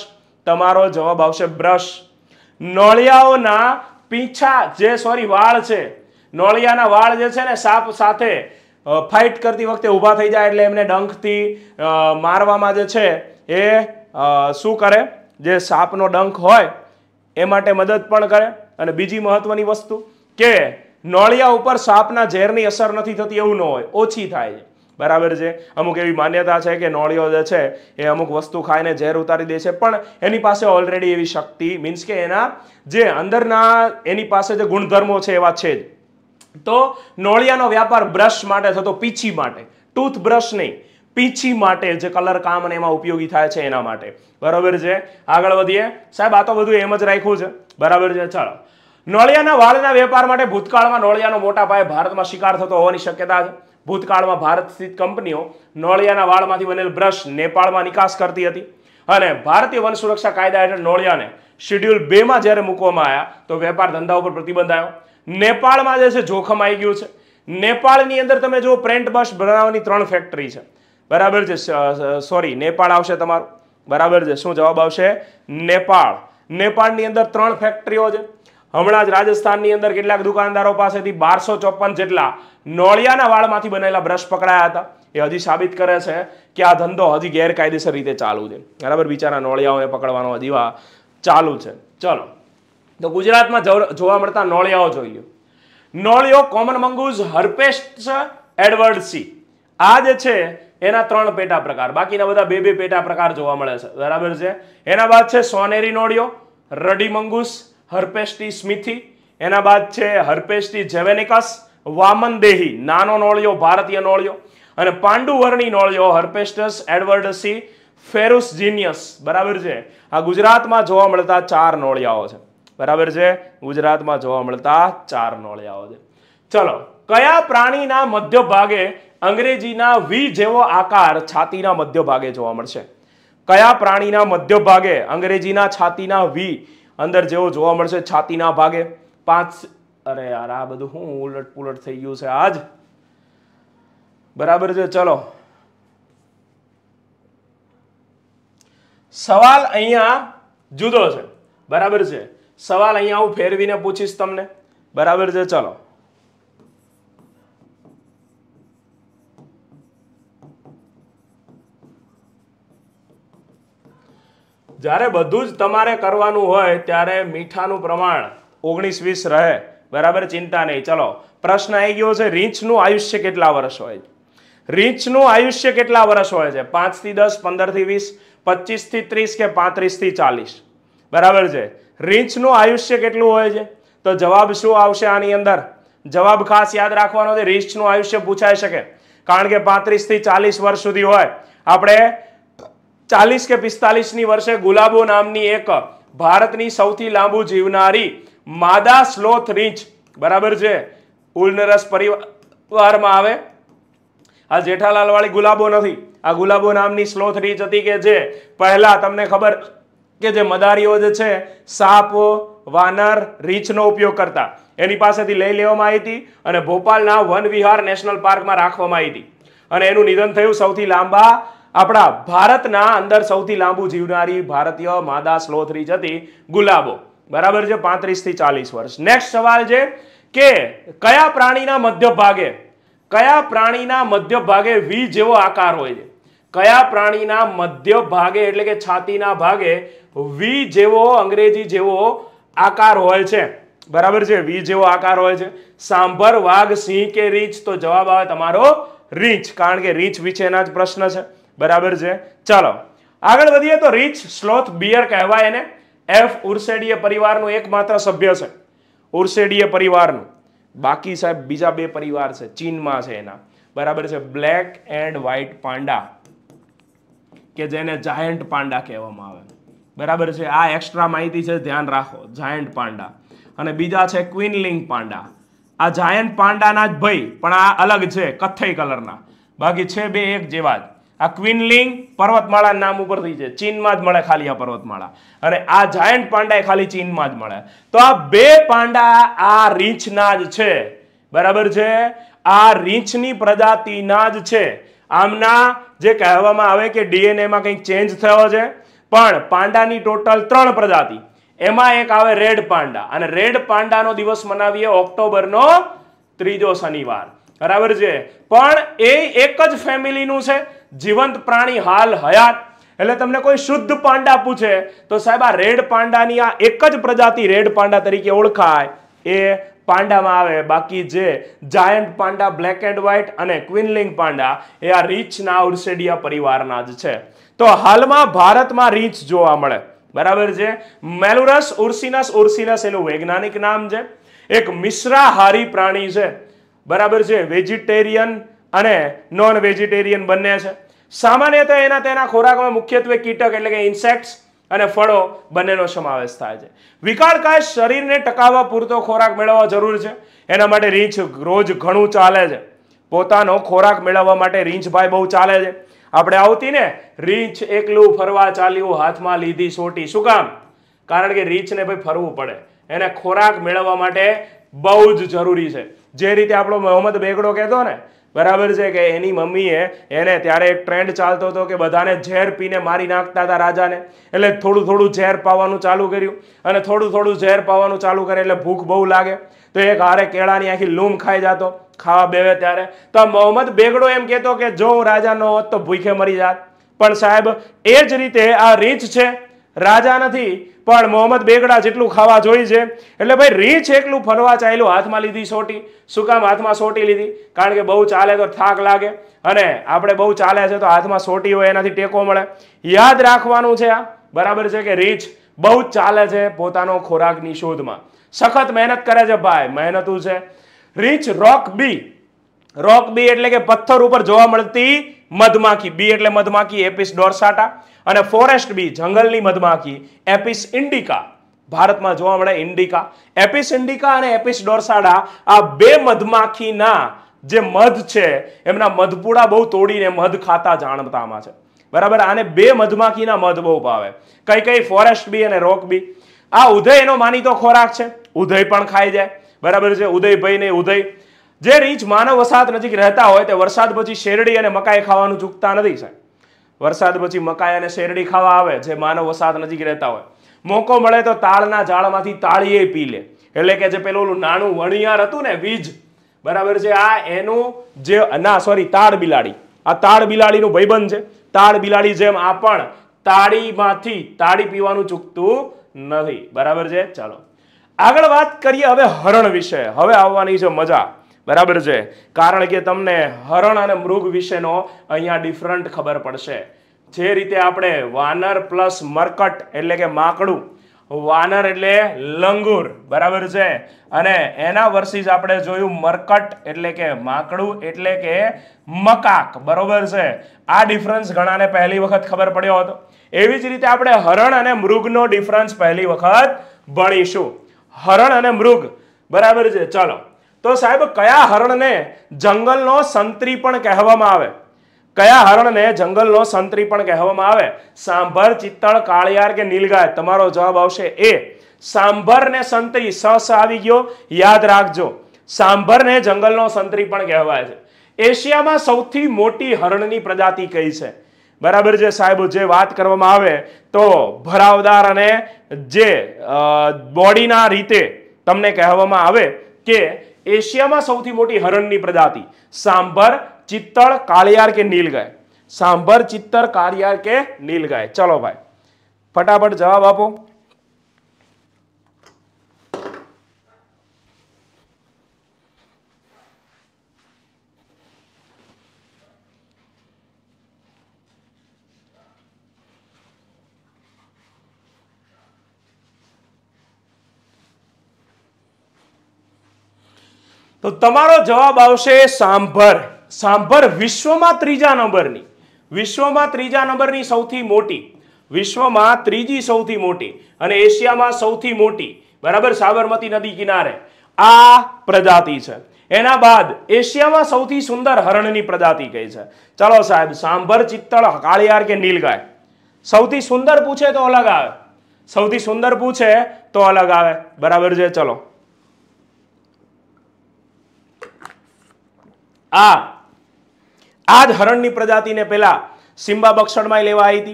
तमारो जवाब आवशे ब्रश। नोळियाओना पींछा जे सॉरी वाळ छे, नोळियाना वाळ जे छे ने साप साथे फाइट करती वखते ऊभा थई जाय एटले एमने डंखथी मारवामां जे छे ए शुं करे, जे सापनो डंख होय ए माटे मदद पण करे। अने बीजी महत्वनी वस्तु के नोळिया उपर सापना झेरनी असर नथी थती, एवुं न होय, ओछी थाय छे, बराबर छे। अमुक एवी मान्यता छे के नोळियो जे छे ए अमुक वस्तु खाईने झेर उतारी दे छे, पण एनी पासे ऑलरेडी एवी शक्ति मीन्स के एना जे अंदरना एनी पासे जे गुणधर्मो छे एवा छे। तो नोळियानो व्यापार ब्रश माटे थतो, पीछी माटे, टूथ ब्रश नहीं, पीछी माटे जे कलर काम ने एमां उपयोगी थाय छे एना माटे, बराबर छे। आगळ वधीए साहेब, आ तो बधुं एम ज राख्युं छे, बराबर छे। चलो, नोळियाना वाळना वेपार माटे भूतकाळमां नोळियानो मोटा पाये भारतमां शिकार थतो होवानी शक्यता छे। भूतकाळमां भारत स्थित कंपनीओ नोळियाना वाळमांथी बनेल ब्रश नेपाळमां निकास करती हती अने भारतीय वन सुरक्षा कायदा हेठळ नोळियाने शेड्यूल 2 मां ज्यारे मूकवामां आव्या तो वेपार धंधा उपर प्रतिबंध आव्यो। नेपाळमां जे छे जोखम आई गयुं छे। नेपाळनी अंदर तमे जो प्रिंट ब्रश बनाववानी 3 फैक्टरी छे, बराबर छे। सॉरी, नेपाळ आवशे तमारो, बराबर छे। शुं जवाब आवशे? नेपाळ। नेपाळनी अंदर 3 फैक्टरीओ छे। हमणां ज राजस्थाननी अंदर केटलाक दुकानदारो पासेथी 1254 जेटला नोळियाना वाळमांथी बनेला ब्रश पकड़ाया हता। ए हजी साबित करे छे के आ धंधो हजी गैरकायदेसर रीते चालू छे, बराबर। बिचारा नोळियाओने पकड़वानो हजी वा चालू छे। चलो, तो गुजरातमां जोवा मळता नोळियाओ जोई ल्यो। नोळियो कॉमन मंगूज, हर्पेस्ट, एडवर्डसी, आ जे छे एना 3 पेटा प्रकार, बाकीना बधा 2-2 पेटा प्रकार जोवा मळे छे, बराबर छे। एना बाद छे सोनेरी नोळियो, रडी मंगूस, हर्पेस्टी स्मिथी, एना बाद छे हर्पेस्टी जेवेनिकस, वामनदेही नानो नोळियो, भारतीय नोळियो, अने पांडुवर्णी नोळियो हर्पेस्टस एडवर्डसी फेरुस जीनियस, बराबर छे। आ गुजरातमां जोवा मळता 4 नोळियाओ छे, बराबर छे। गुजरातमां जोवा मळता 4 नोळियाओ छे। चलो, कया प्राणीना मध्य भागे अंग्रेजीना वी जेवो आकार छातीना मध्य भागे जोवा मळशे? कया प्राणीना मध्य भागे अंग्रेजीना छातीना वी अंदर जेवो जोवा मळशे छातीना भागे? 5 अरे यार आ बधुं हुं उलटपुलट थई गयुं छे आज, बराबर छे। चलो, सवाल अहींया जुदो छे, बराबर छे। सवाल अहींया हुं फेरवीने पूछीश तमने, बराबर छे। चलो, जारे बधुं ज तमारे करवानुं होय त्यारे मीठानुं प्रमाण 19-20 रहे, बराबर, चिंता नहीं। चलो, प्रश्न आई गयो छे रींछनुं आयुष्य केटला वर्ष होय? रींछनुं आयुष्य केटला वर्ष होय छे? 5 થી 10, 15 થી 20, 25 થી 30 के 35 થી 40, बराबर छे। रींछनुं आयुष्य केटलुं होय छे? तो जवाब शुं आवशे आनी अंदर? जवाब खास याद राखवानो छे, रींछनुं आयुष्य पूछाई शके कारण के 35 થી 40 वर्ष सुधी होय। आपणे 40 કે 45 वर्षे गुलाबो नामनी एक भारतनी सौथी लांबू जीवनारी मादा स्लोथ रींछ, बराबर छे, उल्नरस परिवारमां आवे। आ जेठालाल वाली गुलाबो नथी, आ गुलाबो नामनी स्लोथ रींछ हती के जे पहला तमने खबर के जे मदारीओ जे छे साप, वानर रींछनो उपयोग करता, एनी पासेथी लई लेवामां आवी हती अने भोपालना वन विहार नेशनल पार्कमां राखवामां आवी हती अने एनुं निधन थयुं। सौथी लांबा अपना भारत ना अंदर सौथी लांबू जीवनारी भारतीय मादा स्लोथ रींछ हती गुलाबो, बराबर छे, 35 થી 40 वर्ष। नेक्स्ट सवाल छे के कया प्राणीना मध्य भागे वी जेवो आकार होय छे? कया प्राणीना मध्य भागे एटले के छातीना भागे वी जेवो अंग्रेजी जेवो आकार होय छे, बराबर छे, वी जेवो आकार होय छे? सांभर, वाघ, सिंह के रींछ? तो जवाब आवे तमारो रींछ, कारण के रींछ विशेना ज प्रश्न छे, बराबर छे। चलो, आगळ वधीए तो रींछ स्लोथ बियर कहेवाय एने? एफ उर्सेडिय परिवारनो एकमात्र सभ्य छे, उर्सेडिय परिवारनो, बाकी साहेब बीजा 2 परिवार छे चीनमां छे एना, बराबर छे। ब्लेक एंड व्हाइट पांडा के जेने जायंट पांडा कहेवामां आवे, बराबर छे। आ एक्स्ट्रा माहिती छे, ध्यान राखो, जायंट पांडा अने बीजा छे क्वीनलिंग पांडा। आ जायंट पांडाना ज भाई पण आ अलग छे, कथई कलरना, बाकी छे 2 एक जेवा। आ क्विनलिंग पर्वतमाळा नाम उपर थी छे, चीन में ज मळे खाली आ पर्वतमाळा अने आ जायंट पांडा ए खाली चीन में ज मळे। तो आ बे पांडा आ रींछना ज छे, बराबर छे। आ रींछनी प्रजातिना ज छे। आमना जे कहेवामां आवे के डीएनए में कंईक चेन्ज थयो छे, पण पांडानी टोटल 3 प्रजाति। एमां एक आवे रेड पांडा अने रेड पांडानो दिवस मनावीए ऑक्टोबरनो 3जो शनिवार, बराबर छे। पण ए एक ज फेमिलीनुं छे, जीवंत प्राणी हाल हयात। एटले तमने कोई शुद्ध पांडा पूछे तो साहेब आ रेड पांडानी आ एक ज प्रजाति रेड पांडा तरीके ओळखाय, ए पांडामां आवे। बाकी जे giant panda black and white अने क्विनलिंग पांडा ए आ रींछना उर्सेडिया परिवारना ज छे। तो हालमां भारतमां रींछ जोवा मळे, बराबर छे। मेलुरस उर्सिनस उर्सिनस एनुं वैज्ञानिक नाम छे। एक मिश्राहारी प्राणी छे, बराबर छे। वेजिटेरियन नॉन वेजिटेरियन बने। सामान्यतः एना तेना खोराक में मुख्यत्वे कीटक एटले के इन्सेक्ट्स अने फळो बनेनो समावेश थाय छे। विकाळकाय शरीर ने टकावा पूरतो खोराक मेळववा जरूरी छे, एना माटे रींछ रोज घणुं चाले छे। पोतानो खोराक मेळववा माटे रींछ भाई बहु चाले छे। आपणे आवती ने रींछ एकलू फरवा चाल्યું हाथमां लीधी सोटी, शुं काम? कारण के रींछ ने भाई फरवू पड़े, एने खोराक मेळववा माटे बहु ज जरूरी छे। जे रीते आपणो मोहम्मद बेगड़ो कहेतो ने, बराबर है कि एनी मम्मीए एने त्यारे एक ट्रेंड चालतो तो कि बधाने झेर पीने मारी नाखता था राजा ने, एटले थोड़ू थोड़ू झेर पावानुं चालू कर्युं अने थोड़ू झेर पावानुं चालू करे एटले भूख बहु लागे तो एक हारे केळानी आखी लूम खाई जातो खावा बेवे त्यारे। तो मोहम्मद बेगड़ो एम कहते कि जो राजा न होत तो भूखे मरी जात। पण साहेब ए ज रीते आ रींछ छे, राजा नहीं पण मोहम्मद बेगड़ा जेटलू खावा जोईए छे। एटले भाई रींछ एकलू फरवा चाल्યું हाथमां लीधी सोटी, शुं काम हाथमां सोटी लीधी? कारण के बहु चाले तो थाक लागे अने आपणे बहु चाले छे तो हाथमां सोटी होय एनाथी टेको मळे। याद राखवानुं छे आ, बराबर छे, के रींछ बहु चाले छे पोतानो खोराकनी शोधमां। सखत मेहनत करे छे भाई, मेहनतू छे। रींछ रॉक बी एटले के पत्थर उपर जोवा मळती मधमाखी, बी एटले मधमाखी एपिस डोर्साटा अने फॉरेस्ट बी जंगलनी मधमाखी एपिस इंडिका भारत में जोवा मळे। इंडिका एपिस इंडिका अने एपिस डोर्साटा आ बे मधमाखीना जे मध छे एमना मधपूड़ा बहु तोड़ीने मध खाता जाणतामां छे, बराबर। आने बे मधमाखीना मध बहु भावे। कई कई फॉरेस्ट बी अने रॉक बी। आ उदय एनो मानीतो खोराक छे, उदय पण खाई जाय, बराबर छे। उदय भाई ने उदय जे रींछ मानव वसाहत नजीक रहता होय ते वरसाद पछी शेरडी अने मकाई खावानुं चूकता नथी साहेब। वरसाद पछी मकाई अने शेरडी खावा आवे जे मानव वसाहत नजीक रहता होय। मोको मळे तो ताळना झाडमांथी ताळीए पी ले, एटले के जे पेलुं नानुं वणियार हतुं ने वीज, बराबर छे, आ एनुं जे ना सॉरी ताळ बिलाडी, आ ताळ बिलाडीनुं भाईबंध छे। ताळ बिलाडी जेम आ पण ताळीमांथी ताळी पीवानुं चूकतुं नथी, बराबर छे। चालो આગળ વાત કરીએ હવે हरण विषय। હવે આવવાની છે मजा, बराबर छे। कारण के तमने हरण अने मृग विशेनो अहींया डिफरंट खबर पड़शे। जे रीते आपणे वानर प्लस मरकट एटले के माकड़ू, वानर एटले लंगूर, बराबर छे, अने एना वर्सेस आपणे जोयुं मरकट एटले के माकड़ू एटले के मकाक, बराबर छे। आ डिफरन्स घणाने पहली वखत खबर पड्यो हतो। एवी ज रीते आपणे हरण अने मृगनो डिफरन्स पहली वखत भणीशुं। हरण अने मृग, बराबर छे। चलो तो साहेब कया हरण ने जंगल नो संतरी पण कहेवामां आवे? कया हरण ने जंगल नो संतरी पण कहेवामां आवे? सांभर, चित्तळ, काळियार के नीलगाय? तमारो जवाब आवशे ए। सांभर ने संतरी स आवी गयो, याद राखजो। सांभर ने जंगल नो संतरी पण कहेवाय छे। एशिया में सौथी मोटी हरण नी प्रजाति कई छे? बराबर छे साहेब। जे बात करवामां आवे तो भरावदार अने जे बॉडीना रीते तमने कहेवामां आवे के एशिया में सौथी मोटी हरण नी प्रजाति सांभर, चित्तळ, काळियार के नीलगाय? सांभर, चित्तळ, काळियार के नीलगाय। चलो भाई फटाफट जवाब आपो। तो तमारो जवाब आवशे सांभर। सांभर विश्व में त्रीजा नंबर नी सौथी मोटी, विश्व में त्रीजी सौथी मोटी अने एशिया में सौथी मोटी, बराबर, साबरमती नदी किनारे आ प्रजाति छे। एना बाद एशिया में सौथी सुंदर हरणनी प्रजाति कई छे? चलो साहेब, सांभर, चित्तल, कालियार के नीलगाय। सौथी सुंदर पूछे तो अलग आवे, सौथी सुंदर पूछे तो अलग आवे, बराबर छे। चलो आज हरणनी प्रजाति ने पहला सीम्बा बक्षण में लेवा आई थी,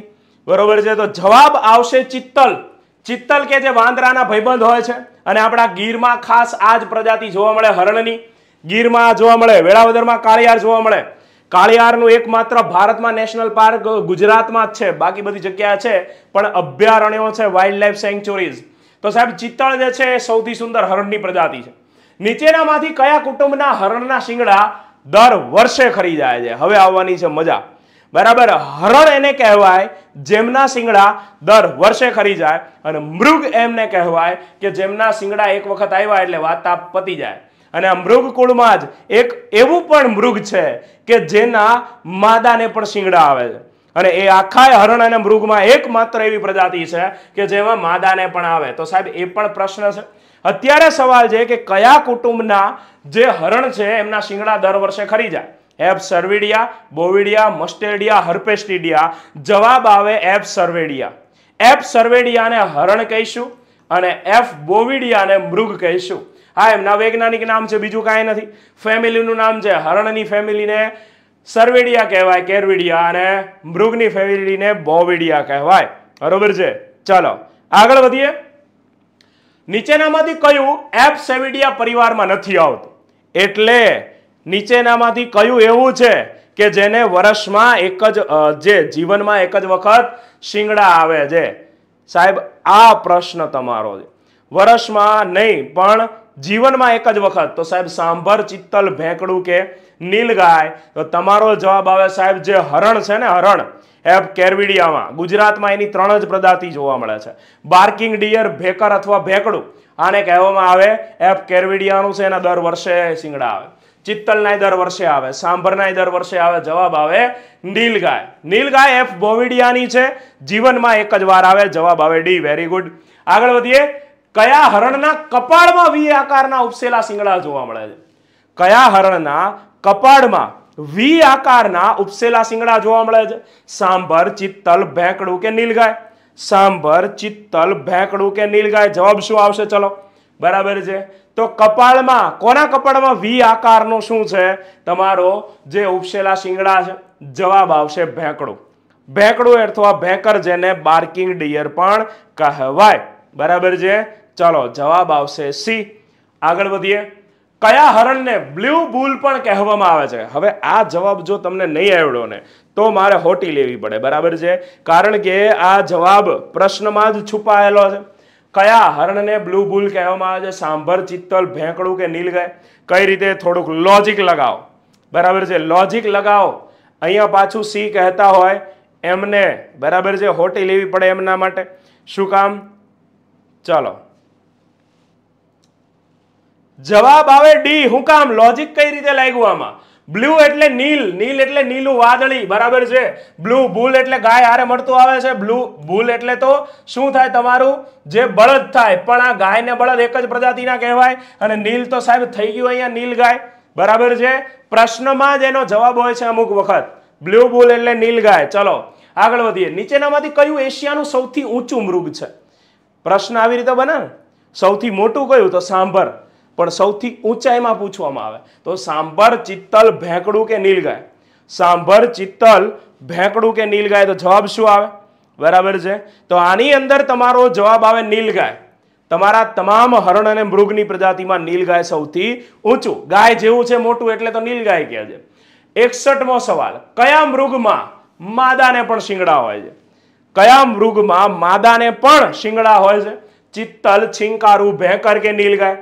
बरोबर छे। तो जवाब आवशे चित्तल। चित्तल के जे वांदराना भाईबंध होय छे अने आपड़ा गीरमा खास आज प्रजाति जोवा मळे हरणनी, गीरमा जोवा मळे, वेळावदरमा काळियार जोवा मळे। काळियारनु एकमात्र भारतमां नेशनल पार्क गुजरातमां ज छे, बाकी बधी जग्याए छे पण अभयारण्यो छे, वाइल्ड लाइफ सेंक्चुरीज। तो साहेब चित्तल जे छे सौथी सुंदर हरणनी प्रजाति छे। नीचेनामांथी कया कुटुंबना हरणना शिंगडा दर वर्षे खरीदाय छे? हवे आववानी छे मजा, बराबर। हरण एने कहवाय जेमना सींगड़ा दर वर्षे खरी जाए, अने मृग एमने कहवाय के जेमना सींगड़ा एक वखत आव्या एटले वात पती जाए। अने मृग कुळमां ज एक एवुं पण मृग छे के जेना मादाने पण सींगड़ा आवे छे, अने ए आखाय हरण अने मृगमां एकमात्र एवी प्रजाति छे के जेमां मादाने पण आवे। तो साहेब ए पण प्रश्न छे। अत्यारे सवाल छे के कया कुटुंबना जे हरण छे एमना सींगड़ा दर वर्षे खरी जाए? F सर्वेडिया, Bovidae, Mustelidae, Herpestidae. जवाब आवे एफ सर्वेडिया। एफ सर्वेडिया ने हरण कहीशु अने एफ बोविडिया ने मृग कहीशु। हाँ, एमना वैज्ञानिक नाम छे, बीजू काई नथी। फेमिलीनुं नाम छे, हरणनी फेमिलीने सर्वेडिया कहेवाय, कैरविडिया, अने मृगनी फेमिलीने बोविडिया कहेवाय, बरोबर छे। चलो आगळ वधीए। નીચેનામાંથી કયું एफ सर्वेडिया परिवारमां नथी आवतुं? एटले નીચેનામાંથી કયું એવું છે કે જેને વર્ષમાં એક જ, જે જીવનમાં એક જ વખત શિંગડા આવે છે? સાહેબ આ પ્રશ્ન તમારો છે, વર્ષમાં નહીં પણ જીવનમાં એક જ વખત। તો સાહેબ સાંભર, ચિત્તલ, ભેંકડું કે નીલગાય। તો તમારો જવાબ આવે સાહેબ જે હરણ છે ને, હરણ એફ કેરવિડિયામાં, ગુજરાતમાં એની ત્રણ જ પ્રજાતિ જોવા મળે છે। બાર્કિંગ ડિયર, ભેકર અથવા ભેંકડું, આને કહેવામાં આવે એફ કેરવિડિયાનું છે, એના દર વર્ષે શિંગડા આવે। चित्तलनाय दर वर्षे आवे, सांभरनाय दर वर्षे आवे। जवाब आवे नीलगाय। नीलगाय एफ बोविडियानी छे, जीवन में एक ज वार आवे। जवाब आवे डी, वेरी गुड। आगळ वधीए। कया हरणना कपाळमां वी आकारना उपसेला सींगड़ा जोवा मळे छे? कया हरणना कपाळमां वी आकारना उपसेला सींगड़ा जोवा मळे छे? सांभर, चित्तल, भेंकड़ू के नीलगाय। सांभर, चित्तल, भेंकड़ू के नीलगाय। जवाब शुं आवशे? चलो बराबर छे। तो कपाळमां, कोना कपाळमां वी आकारनो शुं छे तमारो जे उपसेला सींगड़ा छे? जवाब आवशे भेंकड़ो। भेंकड़ो अथवा भेंकर जेने बार्किंग डियर पण कहेवाय, बराबर छे। चलो जवाब आवशे सी। आगळ वधीए। कया हरण ने ब्लू बुल पण कहेवामां आवे छे? हवे आ जवाब जो तमने नहीं आवड्यो ने तो मारे होटी लेवी पड़े, बराबर छे, कारण के आ जवाब प्रश्नमां ज छुपायेलो छे। क्या हरण ने ब्लू बुल कहवामां आवे छे? सांभर, चित्तल, भेंकड़ू के नीलगाय। कई रीते? थोड़ुंक लॉजिक लगाओ, बराबर छे, लॉजिक लगाओ। अहींया पाछुं सी कहता होय एमने, बराबर छे, होटी लेवी पड़े एमना माटे। शुं काम? चलो जवाब आवे डी। हुं काम? लॉजिक कई रीते लाग्युं आमां? ब्लू एटले नील, नील एटले नीलू वादळी, बराबर छे। ब्लू बुल एटले गाय हारे मळतो आवे छे। ब्लू बुल एटले तो शुं थाय तमारुं? जे बळद थाय, पण आ गाय ने बळद एक ज प्रजातिना कहेवाय। अने नील तो साहेब थई गयुं अहींया नीलगाय, बराबर छे। प्रश्नमां ज एनो जवाब होय छे अमुक वखत। ब्लू बुल एटले नीलगाय। चलो आगळ वधीए। નીચેનામાંથી કયું એશિયાનું સૌથી ઊંચું મૃગ છે? પ્રશ્ન આવી રીતે બને ને, સૌથી મોટું કયું? તો સાંભર, પણ સૌથી ઊંચાઈમાં પૂછવામાં આવે તો સાંભર, ચિત્તલ, ભેંકડું કે નીલગાય? સાંભર, ચિત્તલ, ભેંકડું કે નીલગાય। તો જવાબ શું આવે? બરાબર છે। તો આની અંદર તમારો જવાબ આવે નીલગાય। તમારા તમામ હરણ અને મૃગની પ્રજાતિમાં નીલગાય સૌથી ઊંચું, ગાય જેવું છે, મોટું, એટલે તો નીલગાય કહે છે। 61મો સવાલ। કયા મૃગમાં માદાને પણ શિંગડા હોય છે? કયા મૃગમાં માદાને પણ શિંગડા હોય છે? ચિત્તલ, છીંકારુ, ભેંકર કે નીલગાય?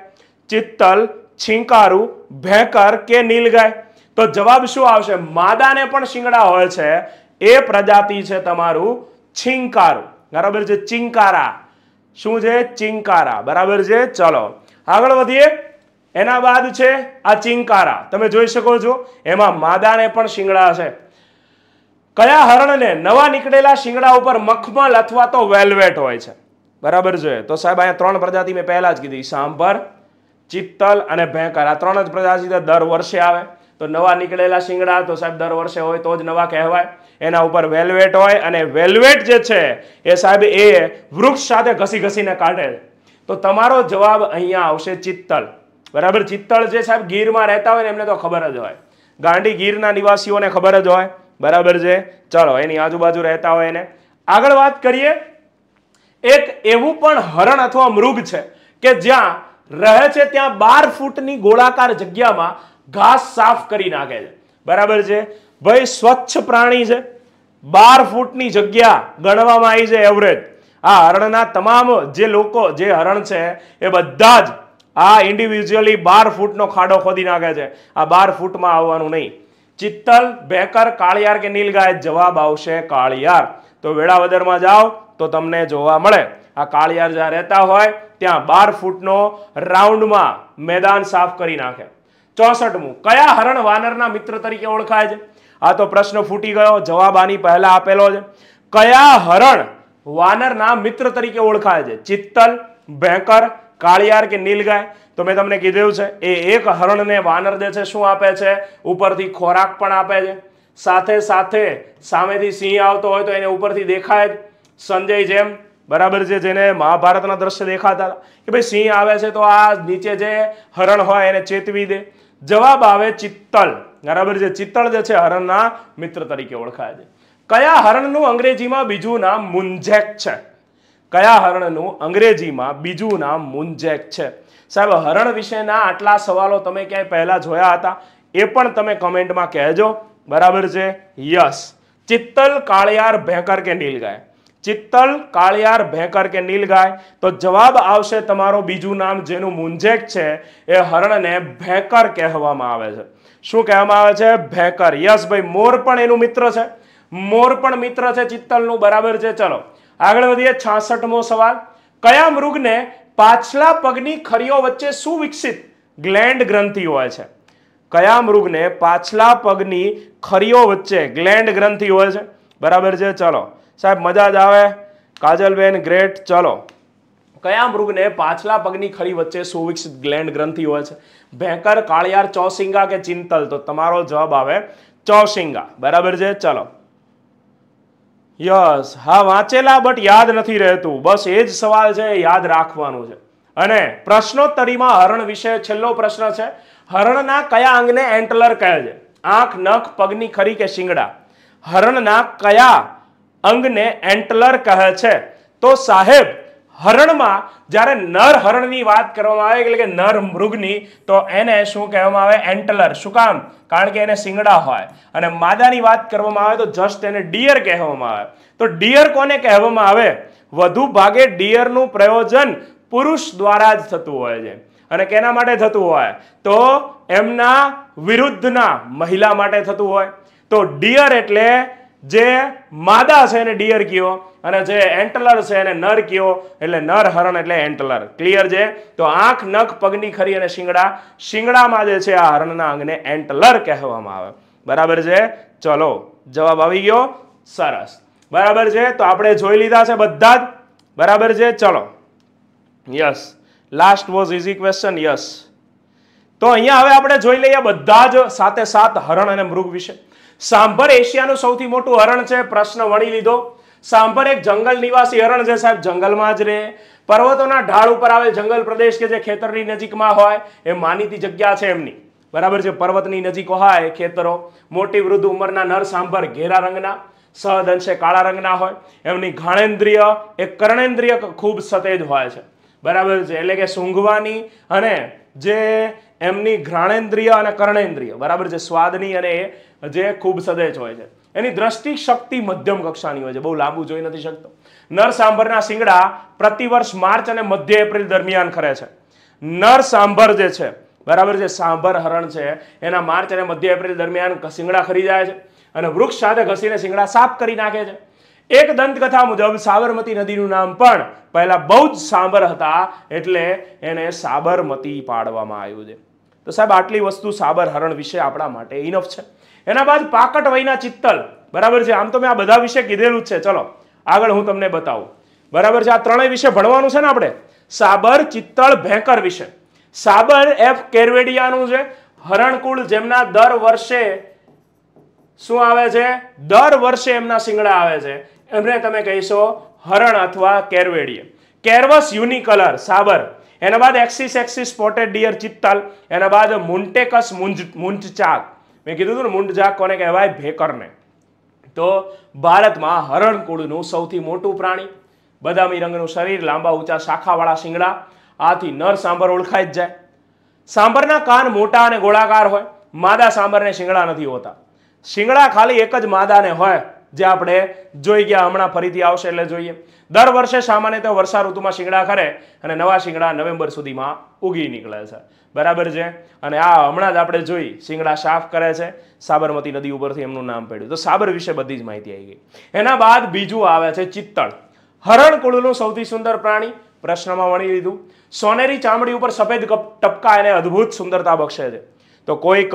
चित्तल, छिंकारू, भेकर के नीलगाय। तो जवाब शुं आवशे? मादा ने पण शिंगड़ा होय छे, ए प्रजाति छे तमारू छिंकारू, बराबर छे, चिंकारा। शुं छे? चिंकारा, बराबर छे। चलो आगळ वधीए। एना बाद छे आ चिंकारा, तमे जोई शको छो एमां मादा ने पण शिंगड़ा छे। कया हरण ने नवा निकळेला शिंगड़ा उपर मखमल अथवा तो वेलवेट होय छे? बराबर छे। तो साहेब आया त्रण प्रजाति में पहेला ज कीधी, सांभर, ચિત્તલ અને ભેંકર આ ત્રણ જ પ્રજાતિ દર વર્ષે આવે તો નવા નીકળેલા શિંગડા તો સાહેબ દર વર્ષે હોય તો જ નવા કહેવાય. એના ઉપર વેલ્વેટ હોય અને વેલ્વેટ જે છે એ સાહેબ એ વૃક્ષ સાથે ઘસી ઘસીને કાઢે છે. તો તમારો જવાબ અહીંયા આવશે ચિત્તલ. બરાબર, ચિત્તળ જે સાહેબ ગીરમાં રહેતા હોય ને એમને તો ખબર જ હોય, ગાંડી ગીરના નિવાસીઓને ખબર જ હોય. બરાબર છે, ચલો એની આજુબાજુ રહેતા હોય એને. આગળ વાત કરીએ, એક એવું પણ હરણ અથવા મૃગ છે કે જ્યાં રહે છે ત્યાં 12 ફૂટની ગોળાકાર જગ્યામાં ઘાસ સાફ કરી નાખે છે. બરાબર છે ભાઈ, સ્વચ્છ પ્રાણી છે, 12 ફૂટની જગ્યા ગણવામાં આવી છે એવરેજ. આ હરણના તમામ જે લોકો જે હરણ છે એ બધા જ આ ઇન્ડિવિજ્યુઅલી 12 ફૂટનો ખાડો ખોદી નાખે છે. આ 12 ફૂટમાં આવવાનું નહીં. ચિત્તલ, ભેકર, કાળિયાર કે નીલગાય? જવાબ આવશે કાળિયાર. તો વેળાવદરમાં જાઓ તો તમને જોવા મળે. આ કાળિયાર જ્યાં રહેતા હોય ત્યાં 12 ફૂટનો રાઉન્ડમાં મેદાન સાફ કરી નાખે. 64મું, કયા હરણ વાનરના મિત્ર તરીકે ઓળખાય છે? આ તો પ્રશ્ન ફૂટી ગયો, જવાબ આની પહેલા આપેલો છે. કયા હરણ વાનરના મિત્ર તરીકે ઓળખાય છે? ચિત્તલ, ભેકર, કાળિયાર કે નીલગાય? તો મેં તમને કીધું છે એ એક હરણને વાનર દે છે શું આપે છે? ઉપરથી ખોરાક પણ આપે છે, સાથે સાથે સામેથી સિંહ આવતો હોય તો એને ઉપરથી દેખાય જ, સંજય જેમ. બરાબર છે, જેને મહાભારતના દ્રશ્ય દેખાતા હતા કે ભાઈ સિંહ આવે છે તો આ નીચે જે હરણ હોય એને ચેતવી દે. જવાબ આવે ચિત્તલ. બરાબર છે, ચિત્તલ જે છે હરણના મિત્ર તરીકે ઓળખાય છે. કયા હરણનું અંગ્રેજીમાં બીજું નામ મુંજેક છે? કયા હરણનું અંગ્રેજીમાં બીજું નામ મુંજેક છે? સાહેબ હરણ વિશેના આટલા સવાલો તમે ક્યાંય પહેલા જોયા હતા? એ પણ તમે કમેન્ટમાં કહેજો. બરાબર છે, યસ. ચિત્તલ, કાળિયાર, ભેંકર કે નીલગાય? ચિત્તલ, કાળિયાર, ભેંકર કે નીલગાય? તો જવાબ આવશે તમારો બીજું નામ જેનું મુંજેક છે એ હરણને ભેંકર કહેવામાં આવે છે. શું કહેવામાં આવે છે? ભેંકર. યસ ભાઈ, મોર પણ એનું મિત્ર છે, મોર પણ મિત્ર છે ચિત્તલનું. બરાબર છે, ચલો આગળ વધીએ. 66મો સવાલ, કયા મૃગને પાછલા પગની ખરીઓ વચ્ચે સુવિકસિત ગ્લેન્ડ ગ્રંથિ હોય છે? કયા મૃગને પાછલા પગની ખરીઓ વચ્ચે ગ્લેન્ડ ગ્રંથિ હોય છે? બરાબર છે, ચલો સાહેબ મજા જ આવે, કાજલબેન ગ્રેટ. ચલો, કયા મૃગને પાછલા પગની ખરી વચ્ચે સુવિકસિત ગ્લેન્ડ ગ્રંથિ હોય છે? ભેંકર, કાળિયાર, ચોસિંગા કે ચિત્તલ? તો તમારો જવાબ આવે ચોસિંગા. બરાબર છે, ચલો યસ. હા વાંચેલા બટ યાદ નથી રહેતું, બસ એ જ સવાલ છે, યાદ રાખવાનું છે. અને પ્રશ્નોત્તરીમાં હરણ વિશે છેલ્લો પ્રશ્ન છે, હરણના કયા અંગને એન્ટલર કહે છે? આંખ, નખ, પગની ખરી કે શિંગડા? હરણના કયા અંગને એન્ટલર કહે છે? તો સાહેબ હરણમાં જ્યારે નર હરણની વાત કરવામાં આવે એટલે કે નર મૃગની, તો એને શું કહેવામાં આવે? એન્ટલર. શું કામ? કારણ કે એને શિંગડા હોય. અને માદાની વાત કરવામાં આવે તો જસ્ટ એને ડિયર કહેવામાં આવે. તો ડિયર કોને કહેવામાં આવે? વધુ ભાગે ડિયરનું પ્રયોજન પુરુષ દ્વારા જ થતું હોય છે. અને કેના માટે થતું હોય? તો એમના વિરુદ્ધના મહિલા માટે થતું હોય. તો ડિયર એટલે જે માદા છે એને ડિયર કયો, અને જે એન્ટલર છે એને નર કયો, એટલે નર હરણ એટલે એન્ટલર. ક્લિયર છે? તો આંખ, નખ, પગની ખરી અને શિંગડા, શિંગડામાં જે છે આ હરણના અંગને એન્ટલર કહેવામાં આવે. બરાબર છે, ચલો જવાબ આવી ગયો, સરસ. બરાબર છે, તો આપણે જોઈ લીધા છે બધા જ. બરાબર છે, ચલો yes, last was easy question. Yes, તો અહીંયા હવે આપણે જોઈ લઈએ બધા જ સાથે સાત હરણ અને મૃગ વિશે. સાંભર એશિયાનું સૌથી મોટું હરણ છે, પ્રશ્ન વણી લીધો. સાંભર એક જંગલ નિવાસી હરણ છે, સાહેબ જંગલમાં જ રહે, પર્વતોના ઢાળ ઉપર આવેલ જંગલ પ્રદેશ કે જે ખેતરની નજીકમાં હોય એ માનીતી જગ્યા છે એમની. બરાબર છે, પર્વતની નજીક હોય ખેતરો, મોટી વૃદ્ધ ઉંમરના નર સાંભર ઘેરા રંગના, સહદ અંશે કાળા રંગના હોય, એમની ઘાણેન્દ્રિય એ કર્ણેન્દ્રિય ખૂબ સતેજ હોય છે. બરાબર છે, એટલે કે સૂંઘવાની અને જે એમની ઘ્રાણેન્દ્રિય અને કર્ણેન્દ્રિય, બરાબર છે, સ્વાદની અને એ જે ખૂબ સદેજ હોય છે. એની દ્રષ્ટિ શક્તિ મધ્યમ કક્ષાની હોય છે, બહુ લાંબુ જોઈ નથી શકતો. નર સાંભરના શિંગડા પ્રતિવર્ષ માર્ચ અને મધ્ય એપ્રિલ દરમિયાન ખરે છે. નર સાંભર જે છે, બરાબર છે, સાંભર હરણ છે એના માર્ચ અને મધ્ય એપ્રિલ દરમિયાન શિંગડા ખરી જાય છે અને વૃક્ષ સાથે ઘસીને શિંગડા સાફ કરી નાખે છે. એક દંતકથા મુજબ સાબરમતી નદીનું નામ પણ પહેલા બહુ જ સાંભર હતા એટલે એને સાબરમતી પાડવામાં આવ્યું છે. તો સાહેબ આટલી વસ્તુ સાબર હરણ વિશે આપણા માટે ઇનફ છે. એના બાદ પાકટ વયના ચિત્તલ. બરાબર છે, આમ તો મેં આ બધા વિશે કીધેલું જ છે. ચલો આગળ હું તમને બતાવું. બરાબર છે, આ ત્રણેય વિશે ભણવાનું છે ને આપણે, સાબર, ચિત્તળ, ભેંકર વિશે. સાબર એફ કેરવેડિયાનું છે. હરણકુળ જેમના દર વર્ષે શું આવે છે, દર વર્ષે એમના શિંગડા આવે છે, એમને તમે કહીશો હરણ અથવા કેરવેડિયા. કેરવસ યુનિકલર સાબર, એના બાદ axis axis spotted deer chital, એના બાદ મુન્ટેકસ મુંજચાક. મેં કીધું હતું ને મુંજચાક કોને કહેવાય, ભેકરને. તો ભારતમાં હરણકુળનું સૌથી મોટું પ્રાણી, બદામી રંગનું શરીર, લાંબા ઊંચા શાખાવાળા શિંગડા. આથી નર સાંભર ઓળખાય જ જાય. સાંભરના કાન મોટા અને ગોળાકાર હોય. માદા સાંભરને શિંગડા નથી હોતા. શિંગડા ખાલી એક જ માદાને હોય, જે આપણે જોઈ ગયા, હમણાં ફરીથી આવશે એટલે જોઈએ. દર વર્ષે સામાન્ય વર્ષા ઋતુમાં શિંગડા ખરે અને નવા શિંગડા નવેમ્બર સુધીમાં ઉગી નીકળે છે. બરાબર છે. અને આ હમણાં જ આપણે જોઈ, શિંગડા સાફ કરે છે. સાબરમતી નદી ઉપરથી એમનું નામ પડ્યું. તો સાબર વિશે બધી જ માહિતી આવી ગઈ. એના બાદ બીજું આવે છે ચિત્તળ, હરણકુળનું સૌથી સુંદર પ્રાણી. પ્રશ્નમાં વણી લીધું. સોનેરી ચામડી ઉપર સફેદ ટપકા એને અદ્ભુત સુંદરતા બક્ષે છે. તો કોઈક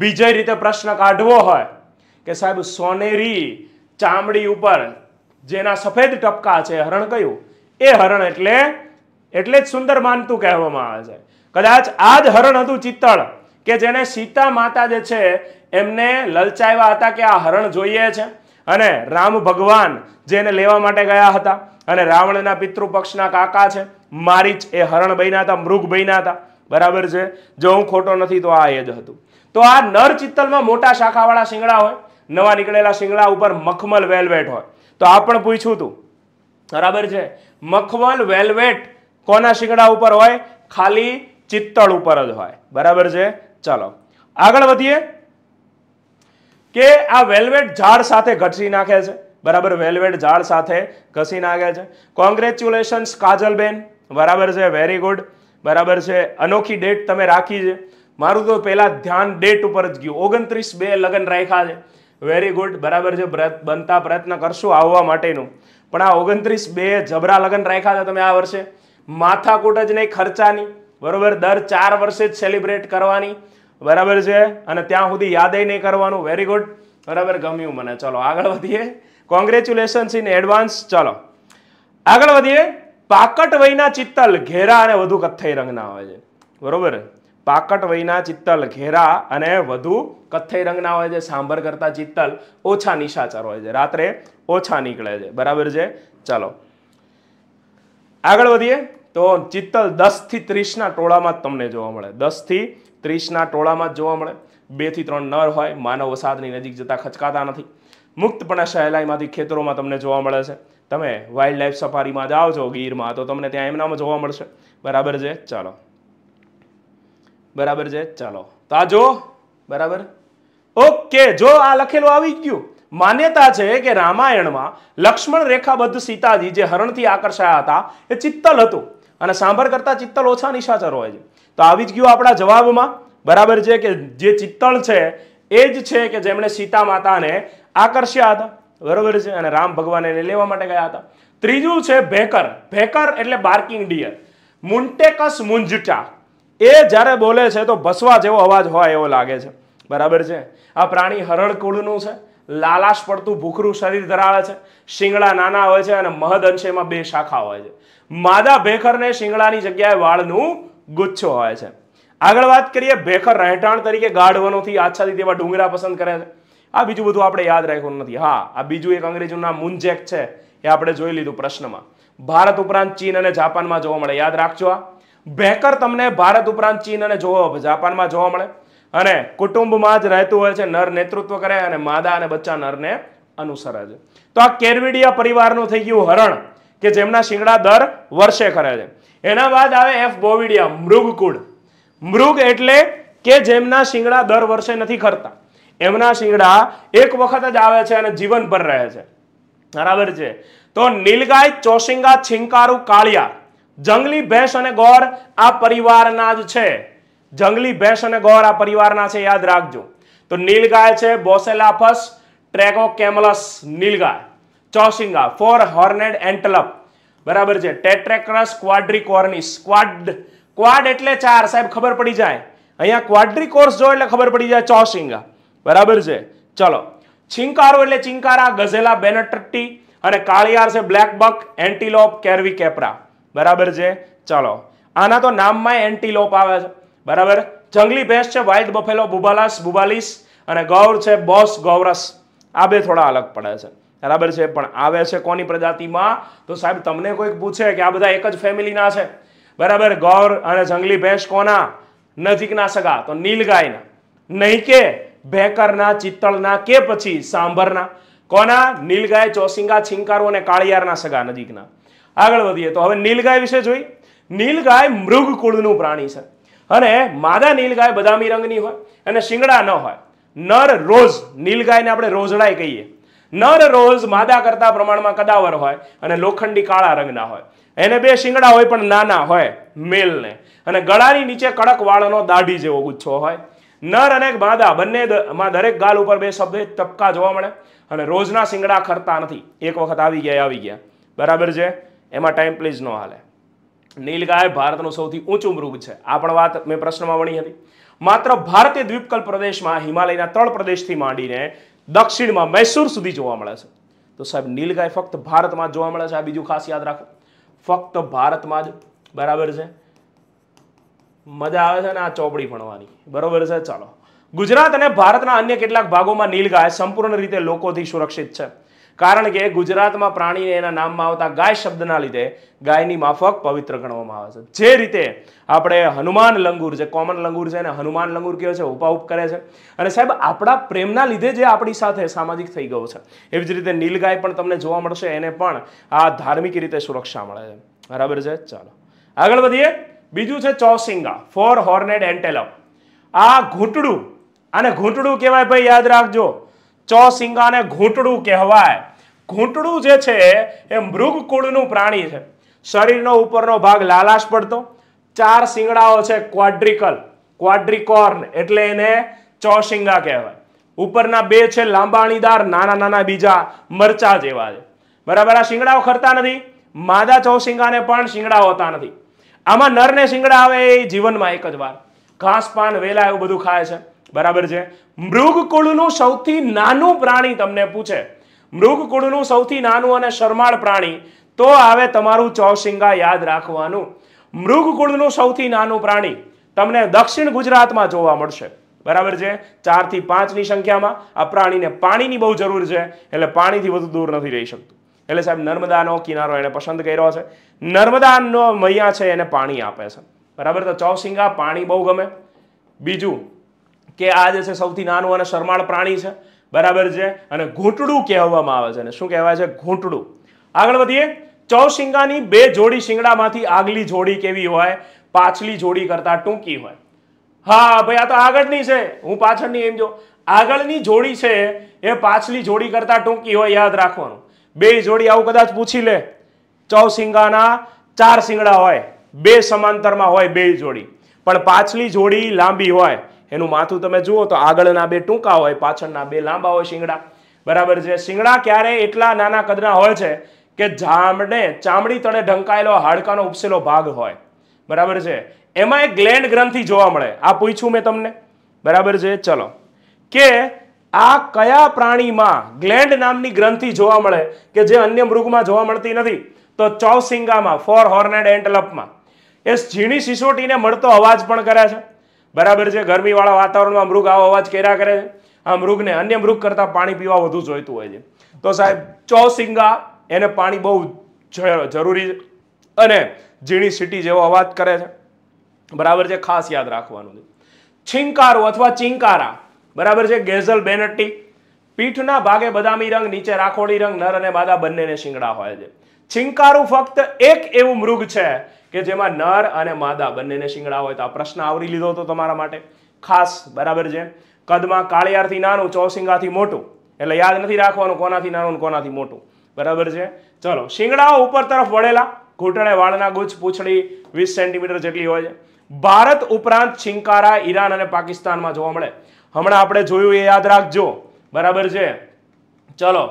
બીજી રીતે પ્રશ્ન કાઢવો હોય કે સાહેબ સોનેરી ચામડી ઉપર જેના સફેદ ટપકા છે, હરણ કયું? એ હરણ એટલે જ સુંદર માનતું કહેવામાં આવે છે. કદાચ આ જ હરણ હતું ચિત્તળ કે જેને સીતા માતા જે છે એમને લલચાવ્યા હતા કે આ હરણ જોઈએ છે. અને રામ ભગવાન જેને લેવા માટે ગયા હતા, અને રાવણના પિતૃપક્ષના કાકા છે મારીચ, એ હરણ બન્યા હતા, મૃગ બન્યા હતા. બરાબર છે. જો હું ખોટો નથી તો આ એ જ હતું. તો આ નર ચિત્તલમાં મોટા શાખાવાળા શિંગડા હોય, નવા નીકળેલા શિંગડા ઉપર મખમલ વેલ્વેટ હોય. તો આ પણ પૂછ્યું હતું. બરાબર છે. મખમલ વેલ્વેટ કોના શિંગડા ઉપર હોય? ખાલી ચિત્તળ ઉપર જ હોય. બરાબર છે. ચાલો આગળ વધીએ કે આ વેલ્વેટ ઝાડ સાથે ઘસી નાખે છે. બરાબર, વેલ્વેટ ઝાડ સાથે ઘસી નાખે છે. કોંગ્રેચ્યુલેશન્સ કાજલબેન. બરાબર છે, વેરી ગુડ. બરાબર છે. અનોખી ડેટ તમે રાખી છે. મારું તો પહેલા ધ્યાન ડેટ ઉપર જ ગયું. 29/2 લગ્ન રાખ્યા છે. Very good. બરાબર છે. બનતા પ્રયત્ન કરશું આવવા માટેનું. પણ આ 29/2 જબરા લગ્ન રાખ્યા છે તમે આ વર્ષે. માથાકૂટ જ નહીં ખર્ચાની. બરાબર, દર 4 વર્ષે જ સેલિબ્રેટ કરવાની. બરાબર છે. અને ત્યાં સુધી યાદય નહીં કરવાનું. Very good. બરાબર, ગમ્યું મને. ચલો આગળ વધીએ. Congratulations in advance. ચલો આગળ વધીએ. પાકટ વયના ચિત્તલ ઘેરા અને વધુ કથ્થઈ રંગના હોય છે. બરોબર, પાકટ વયના ચિત્તલ ઘેરા અને વધુ કથ્થઈ રંગના હોય છે. સાંભર કરતાં ચિત્તલ ઓછા નિશાચર હોય છે, રાત્રે ઓછા નીકળે છે. બરાબર છે. ચાલો આગળ વધીએ. તો ચિત્તલ 10 થી 30ના ટોળામાં તમને જોવા મળે. 10 થી 30ના ટોળામાં જોવા મળે. 2 થી 3 નર હોય. માનવ વસાહતની નજીક જતા ખચકાતા નથી. મુક્તપણે સહેલાઈમાંથી ખેતરોમાં તમને જોવા મળે છે. તમે વાઇલ્ડ લાઈફ સફારીમાં જાઓ છો ગીરમાં તો તમને ત્યાં એમનામાં જોવા મળશે. બરાબર છે. ચાલો બરાબર છે. ચાલો તો આ જો. બરાબર, ઓકે. જો આ લખેલું આવી ગયું. માન્યતા છે કે રામાયણમાં લક્ષ્મણ રેખાબદ્ધ સીતાજી જે હરણથી આકર્ષાયા હતા એ ચિત્તલ હતું, અને સાંભર કરતા ચિત્તલ ઓછા નિશાચર હોય છે. તો આવી જ ગયું આપણા જવાબમાં. બરાબર છે કે જે ચિત્તળ છે એ જ છે કે જેમણે સીતા માતાને આકર્ષ્યા હતા. બરાબર છે. અને રામ ભગવાન એને લેવા માટે ગયા હતા. ત્રીજું છે ભેકર. ભેકર એટલે બાર્કિંગ ડિયર. મુન્ટેકસ મુંજટા, એ જ્યારે બોલે છે તો ભસવા જેવો અવાજ હોય એવો લાગે છે. બરાબર છે. આ પ્રાણી હરણકુળનું છે. લાલાશ પડતું ભૂખરું શરીર ધરાવે છે. શિંગડા નાના હોય છે અને મહદ અંશે એમાં 2 શાખા હોય છે. માદા ભેખરને શિંગડાની જગ્યાએ વાળનું ગુચ્છો હોય છે. આગળ વાત કરીએ. ભેખર રહેઠાણ તરીકે ગાઢ વનોથી આચ્છાદિત તેવા ડુંગરા પસંદ કરે છે. આ બીજું બધું આપણે યાદ રાખવાનું નથી. હા, આ બીજું એક અંગ્રેજીનું નામ મુંજેક છે, એ આપણે જોઈ લીધું પ્રશ્નમાં. ભારત ઉપરાંત ચીન અને જાપાનમાં જોવા મળે. યાદ રાખજો. આ ભેખર તમને ભારત ઉપરાંત ચીન અને જાપાનમાં જોવા મળે. અને કુટુંબમાં જ રહેતું હોય છે. નર નેતૃત્વ કરે અને માદા અને બચ્ચા નરને અનુસરે છે. તો આ કેરવિડિયા પરિવારનું થઈ ગયું હરણ કે જેમના શિંગડા દર વર્ષે ખરે છે. એના બાદ આવે એફ બોવિડિયા, મૃગકુળ. મૃગ એટલે કે જેમના શિંગડા દર વર્ષે નથી ખરતા. એમના શિંગડા એક વખત જ આવે છે અને જીવનભર રહે છે. બરાબર છે. તો નીલગાય, ચોસિંગા, છીંકારું, કાળિયા, જંગલી ભેંસ અને ગોર આ પરિવારના જ છે. જંગલી ભેંસ અને ગોર આ પરિવારના છે, યાદ રાખજો. તો નીલગાય છે બોસેલાફસ ટ્રેકોકેમલસ નીલગાય. ચોસિંગા ફોર હોર્નેડ એન્ટલપ. બરાબર છે. ટેટ્રેક્રસ ક્વાડ્રિકોર્નિસ. ક્વાડ એટલે 4, સાહેબ ખબર પડી જાય. અહીંયા ક્વાડ્રિકોર્સ જો એટલે ખબર પડી જાય. ચોસિંગા. બરાબર છે. ચલો છીંકારો એટલે ચિંકારા, ગઝેલા, બેનટ્ટી, અને કાળિયાર છે બ્લેક બક, એન્ટીલોપ, કેરવી કેપરા. બરાબર છે. ચલો आना तो नाम में एंटीलोप आवे छे बराबर। जंगली भैंस छे वाइल्ड बफेलो बुबालास बुबालिस अने गौर छे बॉस गौरस। आ बे थोड़ा अलग पड़े छे बराबर छे, पण आवे छे कोनी प्रजातिमां? तो साहेब तमने कोई पूछे कि आ बधा एक ज फेमिलीना छे बराबर, गौर अने जंगली भैंस कोना नजीकना सगा? तो नीलगायना, नहीं के भेकरना, चित्तलना के पछी सांभरना। कोना? नीलगाय, चौसिंगा, छिंकारू अने काळियारना सगा नजीकना। आगळ वधीए तो हवे नीलगाय विशे जोई। नीलगाय मृग कुळनुं प्राणी छे अने मादा नीलगाय बदामी रंगनी होय अने शिंगडा न होय। नर रोज, नीलगायने आपणे रोजडाय कहीए, नर रोज मादा करता प्रमाणमां कदावर होय अने लोखंडी काळा रंगना होय। एने बे शिंगडा होय पण नाना होय मेलने, अने गळानी નીચે કડક વાળનો દાઢી જેવો ગુચ્છો હોય। नर अने मादा बंनेमां दरेक गाल उपर बे सफेद टपका जोवा मळे अने रोजना शिंगडा खरता नथी। एक वखत આવી ગયા बराबर छे, एमां टाइम प्लीज नो हाले। નીલગાય ભારતનું સૌથી ઊંચું મૃગ છે, આ પણ વાત મેં પ્રશ્નમાં વણી હતી। માત્ર ભારતીય દ્વીપકલ્પ પ્રદેશમાં હિમાલયના તળ પ્રદેશથી માંડીને દક્ષિણમાં મૈસૂર સુધી જોવા મળે છે। તો સાહેબ નીલગાય ફક્ત ભારતમાં જોવા મળે છે, આ બીજું ખાસ યાદ રાખો, ફક્ત ભારતમાં જ બરાબર છે। મજા આવે છે ને આ ચોપડી ભણવાની, બરોબર છે। ચાલો, ગુજરાત અને ભારતના અન્ય કેટલાક ભાગોમાં નીલગાય સંપૂર્ણ રીતે લોકોથી સુરક્ષિત છે, कारण के गुजरात में प्राणी एना नाम में आवता गाय शब्दना लीधे गायनी माफक पवित्र गणवामां आवे छे। जे रीते आपणे हनुमान लंगूर जे कॉमन लंगूर छे ने हनुमान लंगूर कहे छे, उपाउप करे छे अने साहेब आपड़ा प्रेमना लीधे जे आपणी साथे सामाजिक थई गयो छे, एवी ज रीते नीलगाय पण तमने जोवा मळशे, एने पण आ धार्मिक रीते सुरक्षा मळे छे बराबर छे। चलो आगळ वधीए। बीजू छे चौसिंगा, फोर हॉर्नेड एंटेलप। आ घूंटडू, आने घूंटडू कहेवाय भाई, याद राखजो। चौसिंगा ने घूंटडू कहेवाय। घूंटडू जे छे ए मृग कुळनुं प्राणी छे। शरीरनो उपरनो भाग लालाश पडतो, चार सींगडाओ छे, क्वाड्रिकल, क्वाड्रिकॉर्न एटले एने चौसिंगा कहेवाय। उपरना बे छे लांबाणीदार, नाना नाना बीजा मरचा जेवा छे बराबर। आ सींगडाओ खरता नथी, मादा चौसिंगाने पण सींगडा होता नथी। आमां नरने सींगडा आवे ए जीवनमां एक ज वार, घास पान वेला एवुं बधुं खाय छे बराबर छे। मृगकुळनुं सौथी नानुं प्राणी तमने पूछे, मृगकुळनुं सौथी नानुं अने शर्माळ प्राणी, तो आवे तमारुं चौसिंगा, याद राखवानुं। मृगकुळनुं सौथी नानुं प्राणी तमने दक्षिण गुजरातमां जोवा मळशे बराबर छे। 4 થી 5ની સંખ્યામાં આ પ્રાણીને પાણીની બહુ જરૂર છે, એટલે પાણીથી વધુ દૂર નથી રહી શકતું, એટલે સાહેબ નર્મદાનો કિનારો એને પસંદ કર્યો છે, નર્મદાનો મૈયા છે એને પાણી આપે છે બરાબર। તો ચૌસિંગા પાણી બહુ ગમે। બીજું કે આ જે છે સૌથી નાનું અને શરમાળ પ્રાણી છે બરાબર છે, અને ઘૂંટડું કહેવામાં આવે છે, અને શું કહેવાય છે? ઘૂંટડું। આગળ વધીએ। ચૌસિંગાની બે જોડી શિંગડામાંથી આગલી જોડી કેવી હોય? પાછલી જોડી કરતા ટૂંકી હોય। હા ભાઈ, આ તો આગળની છે, હું પાછળની એમ જો, આગળની જોડી છે એ પાછલી જોડી કરતા ટૂંકી હોય, યાદ રાખવાનું। બે જોડી આવું કદાચ પૂછી લે, ચૌસિંગાના 4 શિંગડા હોય, બે સમાંતરમાં હોય બે જોડી, પણ પાછલી જોડી લાંબી હોય, એનું માથું તમે જુઓ તો આગળના બે ટૂંકા હોય, પાછળના બે લાંબા હોય શિંગડા બરાબર છે। શિંગડા ક્યારે એટલા નાના કદના હોય છે કે ચામડી તળે ઢંકાયેલો હાડકાનો ઉપસેલો ભાગ હોય બરાબર છે, એમાં એક ગ્લેન્ડ ગ્રંથિ જોવા મળે। આ પૂછ્યું મેં તમને બરાબર છે। ચલો, કે આ કયા પ્રાણીમાં ગ્લેન્ડ નામની ગ્રંથિ જોવા મળે કે જે અન્ય મૃગમાં જોવા મળતી નથી? તો ચૌસિંગામાં, ફોર હોર્નેડ એન્ટલપમાં। એ ઝીણી સિસોટીને મળતો અવાજ પણ કરે છે बराबर है। गर्मी वाला वातावरण में मृग आवो अवाज कर्या करे। आ मृग ने अन्य मृग करता पाणी पीवा वधु जोईतुं होय छे। तो साहेब चौसिंगा एने पाणी बहुत जरूरी है अने झीणी सीटी जेवो अवाज करे छे बराबर है, खास याद राखवानुं। छिंकारू अथवा चिंकारा बराबर है, गेजल बेनेटी। पीठना भागे बदामी रंग, नीचे राखोड़ी रंग, नर अने मादा बंनेने शिंगडा होय छे। छिंकारू फक्त एक एवुं मृग छे કે જેમાં નર અને માદા બંનેને શિંગડા હોય। તો આ પ્રશ્ન આવરી લીધો હતો તમારા માટે ખાસ બરાબર છે। કદમાં કાળિયારથી નાનું, ચોસિંગાથી મોટું, એટલે યાદ નથી રાખવાનું કોનાથી નાનું કોનાથી મોટું બરાબર છે। ચલો, શિંગડાઓ ઉપર તરફ વળેલા, ઘૂંટણે વાળના ગુચ્છ, પૂંછડી 20 સેન્ટીમીટર જેટલી હોય છે। ભારત ઉપરાંત છિંકારા ઈરાન અને પાકિસ્તાનમાં જોવા મળે, હમણાં આપણે જોયું એ યાદ રાખજો બરાબર છે। ચલો,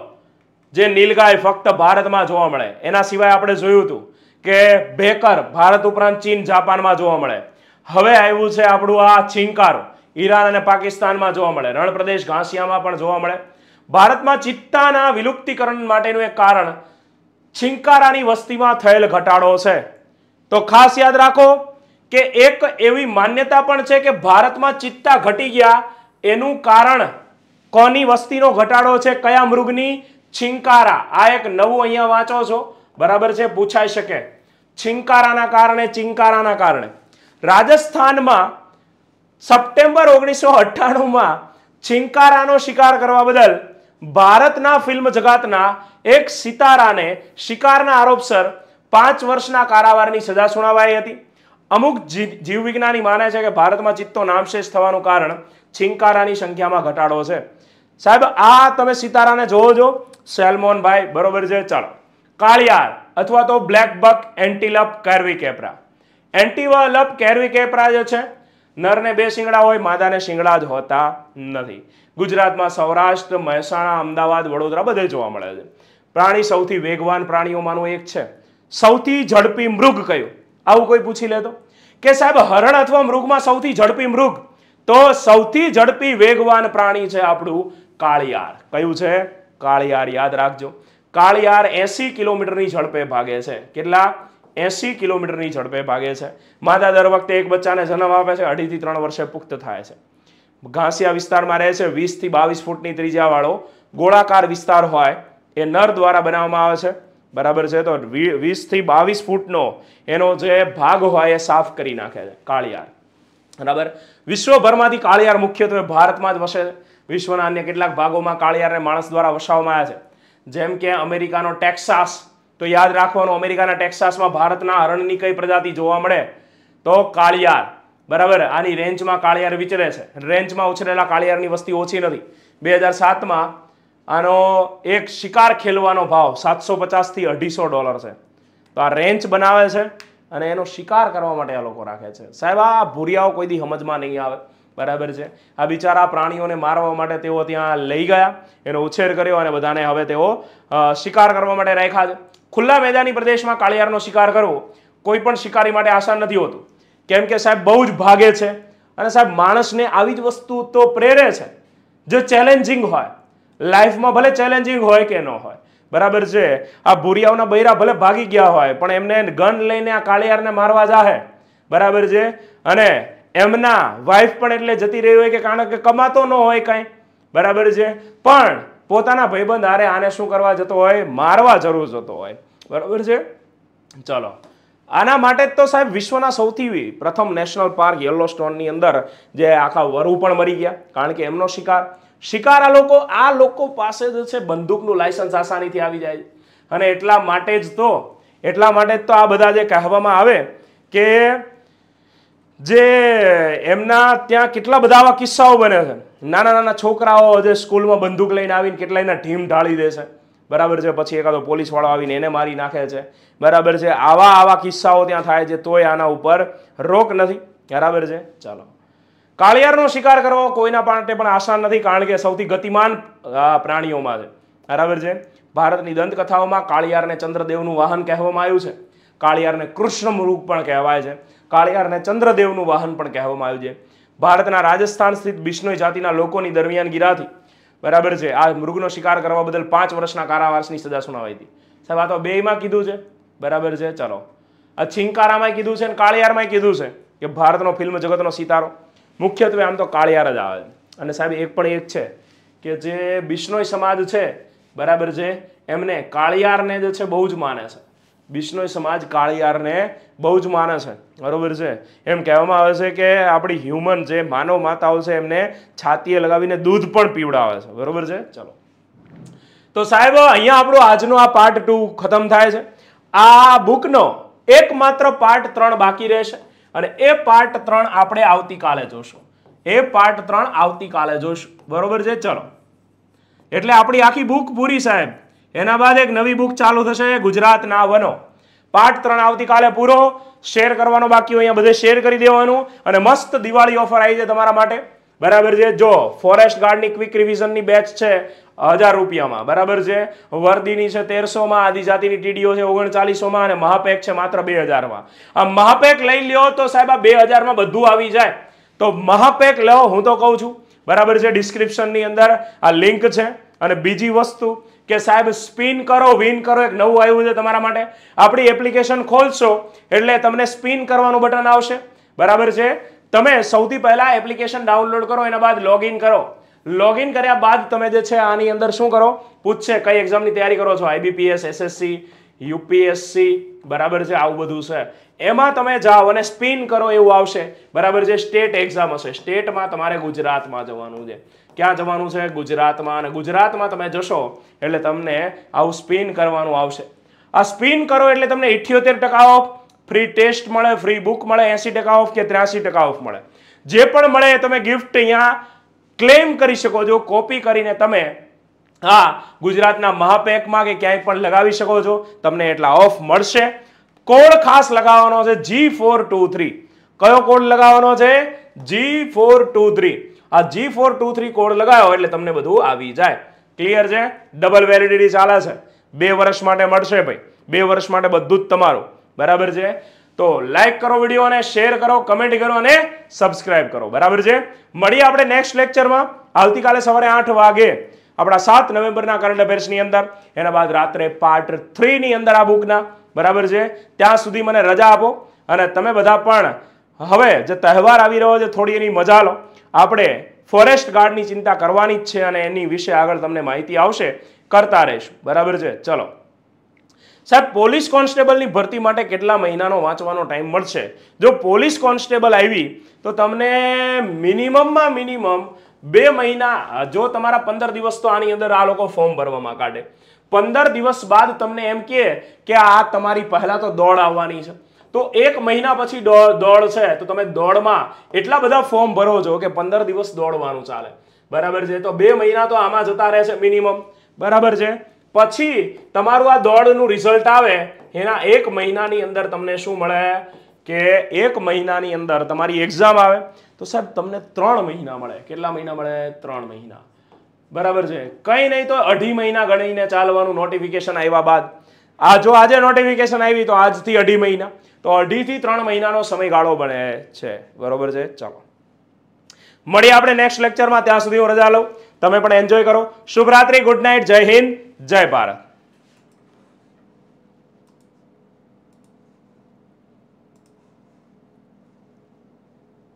જે નીલગાય ફક્ત ભારતમાં જોવા મળે, એના સિવાય આપણે જોયું હતું કે ભેકર ભારત ઉપરાંત ચીન, જાપાનમાં જોવા મળે। હવે આવ્યું છે આપણું આ ચિંકારો, ઈરાન અને પાકિસ્તાનમાં જોવા મળે, રણપ્રદેશ ઘાસિયામાં પણ જોવા મળે। ભારતમાં ચિત્તાના વિલુપ્તિકરણ માટેનું એક કારણ ચિંકારાની વસ્તીમાં થયેલ ઘટાડો છે। તો ખાસ યાદ રાખો, के एक एवी मान्यता पण छे के भारत में चीता घटी गया एनु कारण कोनी वस्ती नो घटाड़ो छे, कया मृगनी? छिंकारा। आ एक नवुं अहींया वाँचो छो, बराबर छे, पूछाई शके। छिंकाराना कारणे, चिंकाराना कारणे राजस्थान में सप्टेम्बर 1998 में छिंकारानो शिकार करवा बदल भारतना फिल्म जगतना एक सितारा ने शिकारना आरोपसर 5 वर्षना कारावारनी सजा सुनावाई हती। अमुक जीव विज्ञानी माने छे के भारत में चित्तो नामशेष थवानुं कारण छिंकारानी संख्या में घटाड़ो छे। साहेब आ तमे सितारा ने जोवो जो, सेल्मोन भाई बरोबर छे। चलो काळियार अथवा तो ब्लेक बक, एंटीलप, कैरवी केपरा। एंटीलप कैरवी केपरा जो छे नर ने 2 शिंगड़ा होय, मादा ने शिंगड़ा ज होता नथी। गुजरात में सौराष्ट्र, महेसाणा, अमदावाद, वडोदरा बधे जोवा मळे छे। प्राणी सौथी वेगवान प्राणीओमांनो एक छे। सौथी झड़पी मृग कयो? आवुं कोई पूछी ले तो के साहेब हरण अथवा मृग में सौथी झड़पी मृग? तो सौथी झड़पी वेगवान प्राणी छे आपणुं काळियार। कयुं छे? काळियार। याद राखजो काळियार 80 किलोमीटर नी झड़पे भागे छे। केटला? 80 किलोमीटर नी झड़पे भागे छे। मादा दर वखते एक बच्चा ने जन्म आपे छे, 2.5 થી 3 વર્ષે पुख्त थाय छे। घासिया विस्तार में रहे छे। 20 થી 22 ફૂટ नी त्रिज्या वाळो गोळाकार विस्तार होय ए नर द्वारा बनाववामां आवे छे, बराबर छे। तो 20 થી 22 ફૂટ नो एनो जे भाग होय ए साफ करी नाखे छे काळियार, बराबर। विश्वभरमांथी काळियार मुख्यत्वे भारतमां ज वसे छे। विश्वना अन्य केटलाक भागोमां काळियारने माणस द्वारा वसाववामां आव्या छे, जेम के अमेरिकानो टेक्सास। तो याद राखवानुं अमेरिकाना टेक्सासमां भारतना हरणनी कई प्रजाति जोवा मळे? तो काळियार, बराबर। आनी रेंजमां काळियार विचरे छे। रेंजमां उछरेला काळियारनी वस्ती ओછી नथी। 2007 आनो एक शिकार खेलवानो भाव $750 થી $250 छे। तो आ रेंज बनावे छे अने एनो शिकार करवा माटे आ लोको राखे छे। साहेब आ भूरियाओ कोई दी समझमां नहीं आवे, बराबर है। आ बिचारा प्राणियों मारवा माटे तेओ त्यां लई गया, एनो उछेर कर्यो अने बधाने हवे तेओ शिकार करवा माटे राख्या छे। खुला मैदानी प्रदेश में काळियारनो शिकार करवो कोईपण शिकारी माटे आसान नथी होतुं, केम के साहेब बहु ज भागे छे। अने साहेब माणसने आवी ज वस्तु तो प्रेरे छे जे चेलेन्जिंग होय। लाइफ में भले चेलेन्जिंग होय के न होय, बराबर है। आ भूरियाओना बयरा भले भागी गया होय पण एमने गन लईने आ काळियारने मारवा जाहे, बराबर है। अने एमना वाइफ पण एटले जती रही होय के कारण के कमातो न होय कांई, बराबर है। पण पोताना भाईबंध आरे आने शुं करवा जतो होय? मारवा जरूर जतो होय, बराबर है। चलो आना माटे तो साहेब विश्वना सौथी प्रथम नेशनल पार्क येलोस्टोन नी अंदर जे आखा वरू पण मरी गया कारण के एमनो शिकार आ लोको पासे जे छे बंदूकनुं लाइसेंस आसानीथी आवी जाय अने એટલા માટે જ તો આ બધા જે કહેવામાં આવે કે જે એમના ત્યાં કેટલા બધા આવા કિસ્સાઓ બને છે। નાના નાના છોકરાઓ જે સ્કૂલમાં બંદૂક લઈને આવીને કેટલાયના ઢીમ ઢાળી દે છે, બરાબર છે। પછી એકાદો પોલીસવાળો આવીને એને મારી નાખે છે, બરાબર છે। આવા કિસ્સાઓ ત્યાં થાય છે, તોય આના ઉપર રોક નથી, બરાબર છે। ચાલો કાળિયારનો શિકાર કરવો કોઈના માટે પણ આસાન નથી કારણ કે સૌથી ગતિમાન પ્રાણીઓમાં છે, બરાબર છે। ભારતની દંતકથાઓમાં કાળિયારને ચંદ્રદેવનું વાહન કહેવામાં આવ્યું છે। કાળિયારને કૃષ્ણ મૃગ પણ કહેવાય છે। કાળિયારને ચંદ્રદેવનું વાહન પણ કહેવામાં આવ્યું છે। ભારતના રાજસ્થાન સ્થિત બિશ્નોઈ જાતિના લોકોની દરમિયાનગીરાથી, બરાબર છે, આ મૃગનો શિકાર કરવા બદલ 5 વર્ષના કારાવાસની સજા સુનાવાઈ હતી। સાહેબ આ તો બેયમાં કીધું છે, બરાબર છે। ચલો આ છીંકારામાંય કીધું છે અને કાળિયારમાંય કીધું છે કે ભારતનો ફિલ્મ જગતનો સિતારો મુખ્યત્વે આમ તો કાળિયાર જ આવે છે। અને સાહેબ એક પણ એક છે કે જે બિશ્નોઈ સમાજ છે, બરાબર છે, એમને કાળિયારને જે છે બહુ જ માને છે। બિશ્નોઈ સમાજ કાળિયારને બહુ જ માને છે, બરાબર છે। એમ કહેવામાં આવે છે કે આપણી હ્યુમન જે માનવ માતાઓ છે એમને છાતીએ લગાવીને દૂધ પણ પીવડાવે છે, બરાબર છે। ચલો તો સાહેબ અહીંયા આપણો આજનો આ પાર્ટ 2 ખતમ થાય છે। આ બુકનો એકમાત્ર પાર્ટ 3 બાકી રહેશે અને એ પાર્ટ 3 આપણે આવતીકાલે જોશું। એ પાર્ટ 3 આવતીકાલે જોશું, બરોબર છે। ચલો એટલે આપણી આખી બુક પૂરી સાહેબ, એના બાદ એક નવી બુક ચાલુ થશે ગુજરાતના વનો। પાર્ટ 3 આવતીકાલે પૂરો। શેર કરવાનો બાકી હોય અહીંયા બધે શેર કરી દેવાનું અને મસ્ત દિવાળી ઓફર આવી છે તમારા માટે, બરાબર છે। જો ફોરેસ્ટ ગાર્ડની ક્વિક રિવિઝનની બેચ છે ₹1000 માં, બરાબર છે। વર્દીની છે 1300 માં, આદિજાતિની ટીડીઓ છે 3900 માં અને મહાપેક છે માત્ર 2000 માં। આ મહાપેક લઈ લ્યો તો સાહેબ આ 2000 માં બધું આવી જાય, તો મહાપેક લો હું તો કહું છું, બરાબર છે। ડિસ્ક્રિપ્શનની અંદર આ લિંક છે। અને બીજી વસ્તુ કે સાહેબ સ્પિન કરો વિન કરો એક નવું આવ્યું છે તમારા માટે। આપણી એપ્લિકેશન ખોલશો એટલે તમને સ્પિન કરવાનું બટન આવશે, बराबर छे। तमे सौथी पहला एप्लिकेशन डाउनलोड करो, एना बाद लॉगिन करो। लॉगिन कर्या बाद तमे जे छे आनी अंदर शुं करो, पूछशे कई एग्जाम नी तैयारी करो छो, आईबीपीएस, एसएससी, यूपीएससी, बराबर छे, आवुं बधुं छे। एमां तमे जाओ अने स्पिन करो एवुं आवशे, बराबर छे। स्टेट एग्जाम हशे, स्टेटमां તમારે ગુજરાતમાં જવાનું છે। ક્યાં જવાનું છે? ગુજરાતમાં। અને ગુજરાતમાં તમે જશો એટલે તમને આવું સ્પિન કરવાનું આવશે। આ સ્પિન કરો એટલે તમને 78% ઓફ, ફ્રી ટેસ્ટ મળે, ફ્રી બુક મળે, 80% ઓફ કે 83% ઓફ મળે। જે પણ મળે તમે ગિફ્ટ અહીંયા ક્લેમ કરી શકો છો, કોપી કરીને તમે આ ગુજરાતના મહાપેકમાં કે ક્યાંય પણ લગાવી શકો છો, તમને એટલા ઓફ મળશે। કોડ ખાસ લગાવવાનો છે G423। કયો કોડ લગાવવાનો છે? G423। આ G423 કોડ લગાયો એટલે તમને બધું આવી જાય। ક્લિયર છે? ડબલ વેલિડિટી ચાલે છે, 2 વર્ષ માટે મળશે ભાઈ, 2 વર્ષ માટે બધું જ તમારું। બરાબર છે? તો લાઈક કરો વિડીયોને, શેર કરો, કમેન્ટ કરો અને સબસ્ક્રાઇબ કરો। બરાબર છે? મળીએ આપણે નેક્સ્ટ લેક્ચરમાં આવતીકાલે સવારે 8 વાગે આપણા 7 નવેમ્બરના કરંટ અફેર્સની અંદર, એના બાદ રાત્રે પાર્ટ 3ની અંદર આ બુકના। બરાબર છે? ત્યાં સુધી મને રજા આપો અને તમે બધા પણ હવે જે તહેવાર આવી રહ્યો છે થોડી એની મજા લો। આપણે ફોરેસ્ટ ગાર્ડની ચિંતા કરવાની જ છે અને એની વિશે આગળ તમને માહિતી આવશે, કરતા રહેશું। બરાબર છે? ચલો સાહેબ, પોલીસ કોન્સ્ટેબલની ભરતી માટે કેટલા મહિનાનો વાંચવાનો ટાઈમ મળશે? જો પોલીસ કોન્સ્ટેબલ આવી તો તમને મિનિમમમાં મિનિમમ 2 મહિના, જો તમારા 15 દિવસ તો આની અંદર આ લોકો ફોર્મ ભરવામાં કાઢે। 15 દિવસ બાદ તમને એમ કહે કે આ તમારી પહેલા તો દોડ આવવાની છે, તો 1 મહિના પછી દોડ છે, તો તમે દોડમાં એટલા બધા ફોર્મ ભરો છો કે 15 દિવસ દોડવાનું ચાલે। બરાબર છે? તો 2 મહિના તો આમાં જતા રહેશે મિનિમમ। બરાબર છે? પછી તમારું આ દોડનું રિઝલ્ટ આવે એના 1 મહિનાની અંદર તમને શું મળે કે 1 મહિનાની અંદર તમારી એક્ઝામ આવે તો સાહેબ તમને 3 મહિના મળે। કેટલા મહિના મળે? 3 મહિના। બરાબર છે? કંઈ નહીં તો 2.5 મહિના ગણીને ચાલવાનું નોટિફિકેશન આવ્યા બાદ। આ જો આજે નોટિફિકેશન આવી તો આજથી 2.5 મહિના, તો 2.5 થી 3 મહિનાનો સમયગાળો બને છે। બરાબર છે? ચાલો મળીએ આપણે નેક્સ્ટ લેક્ચરમાં, ત્યાં સુધી હું રજા લઉં। તમે પણ એન્જોય કરો। શુભરાત્રી, ગુડ નાઇટ, જય હિન્દ, જય ભારત।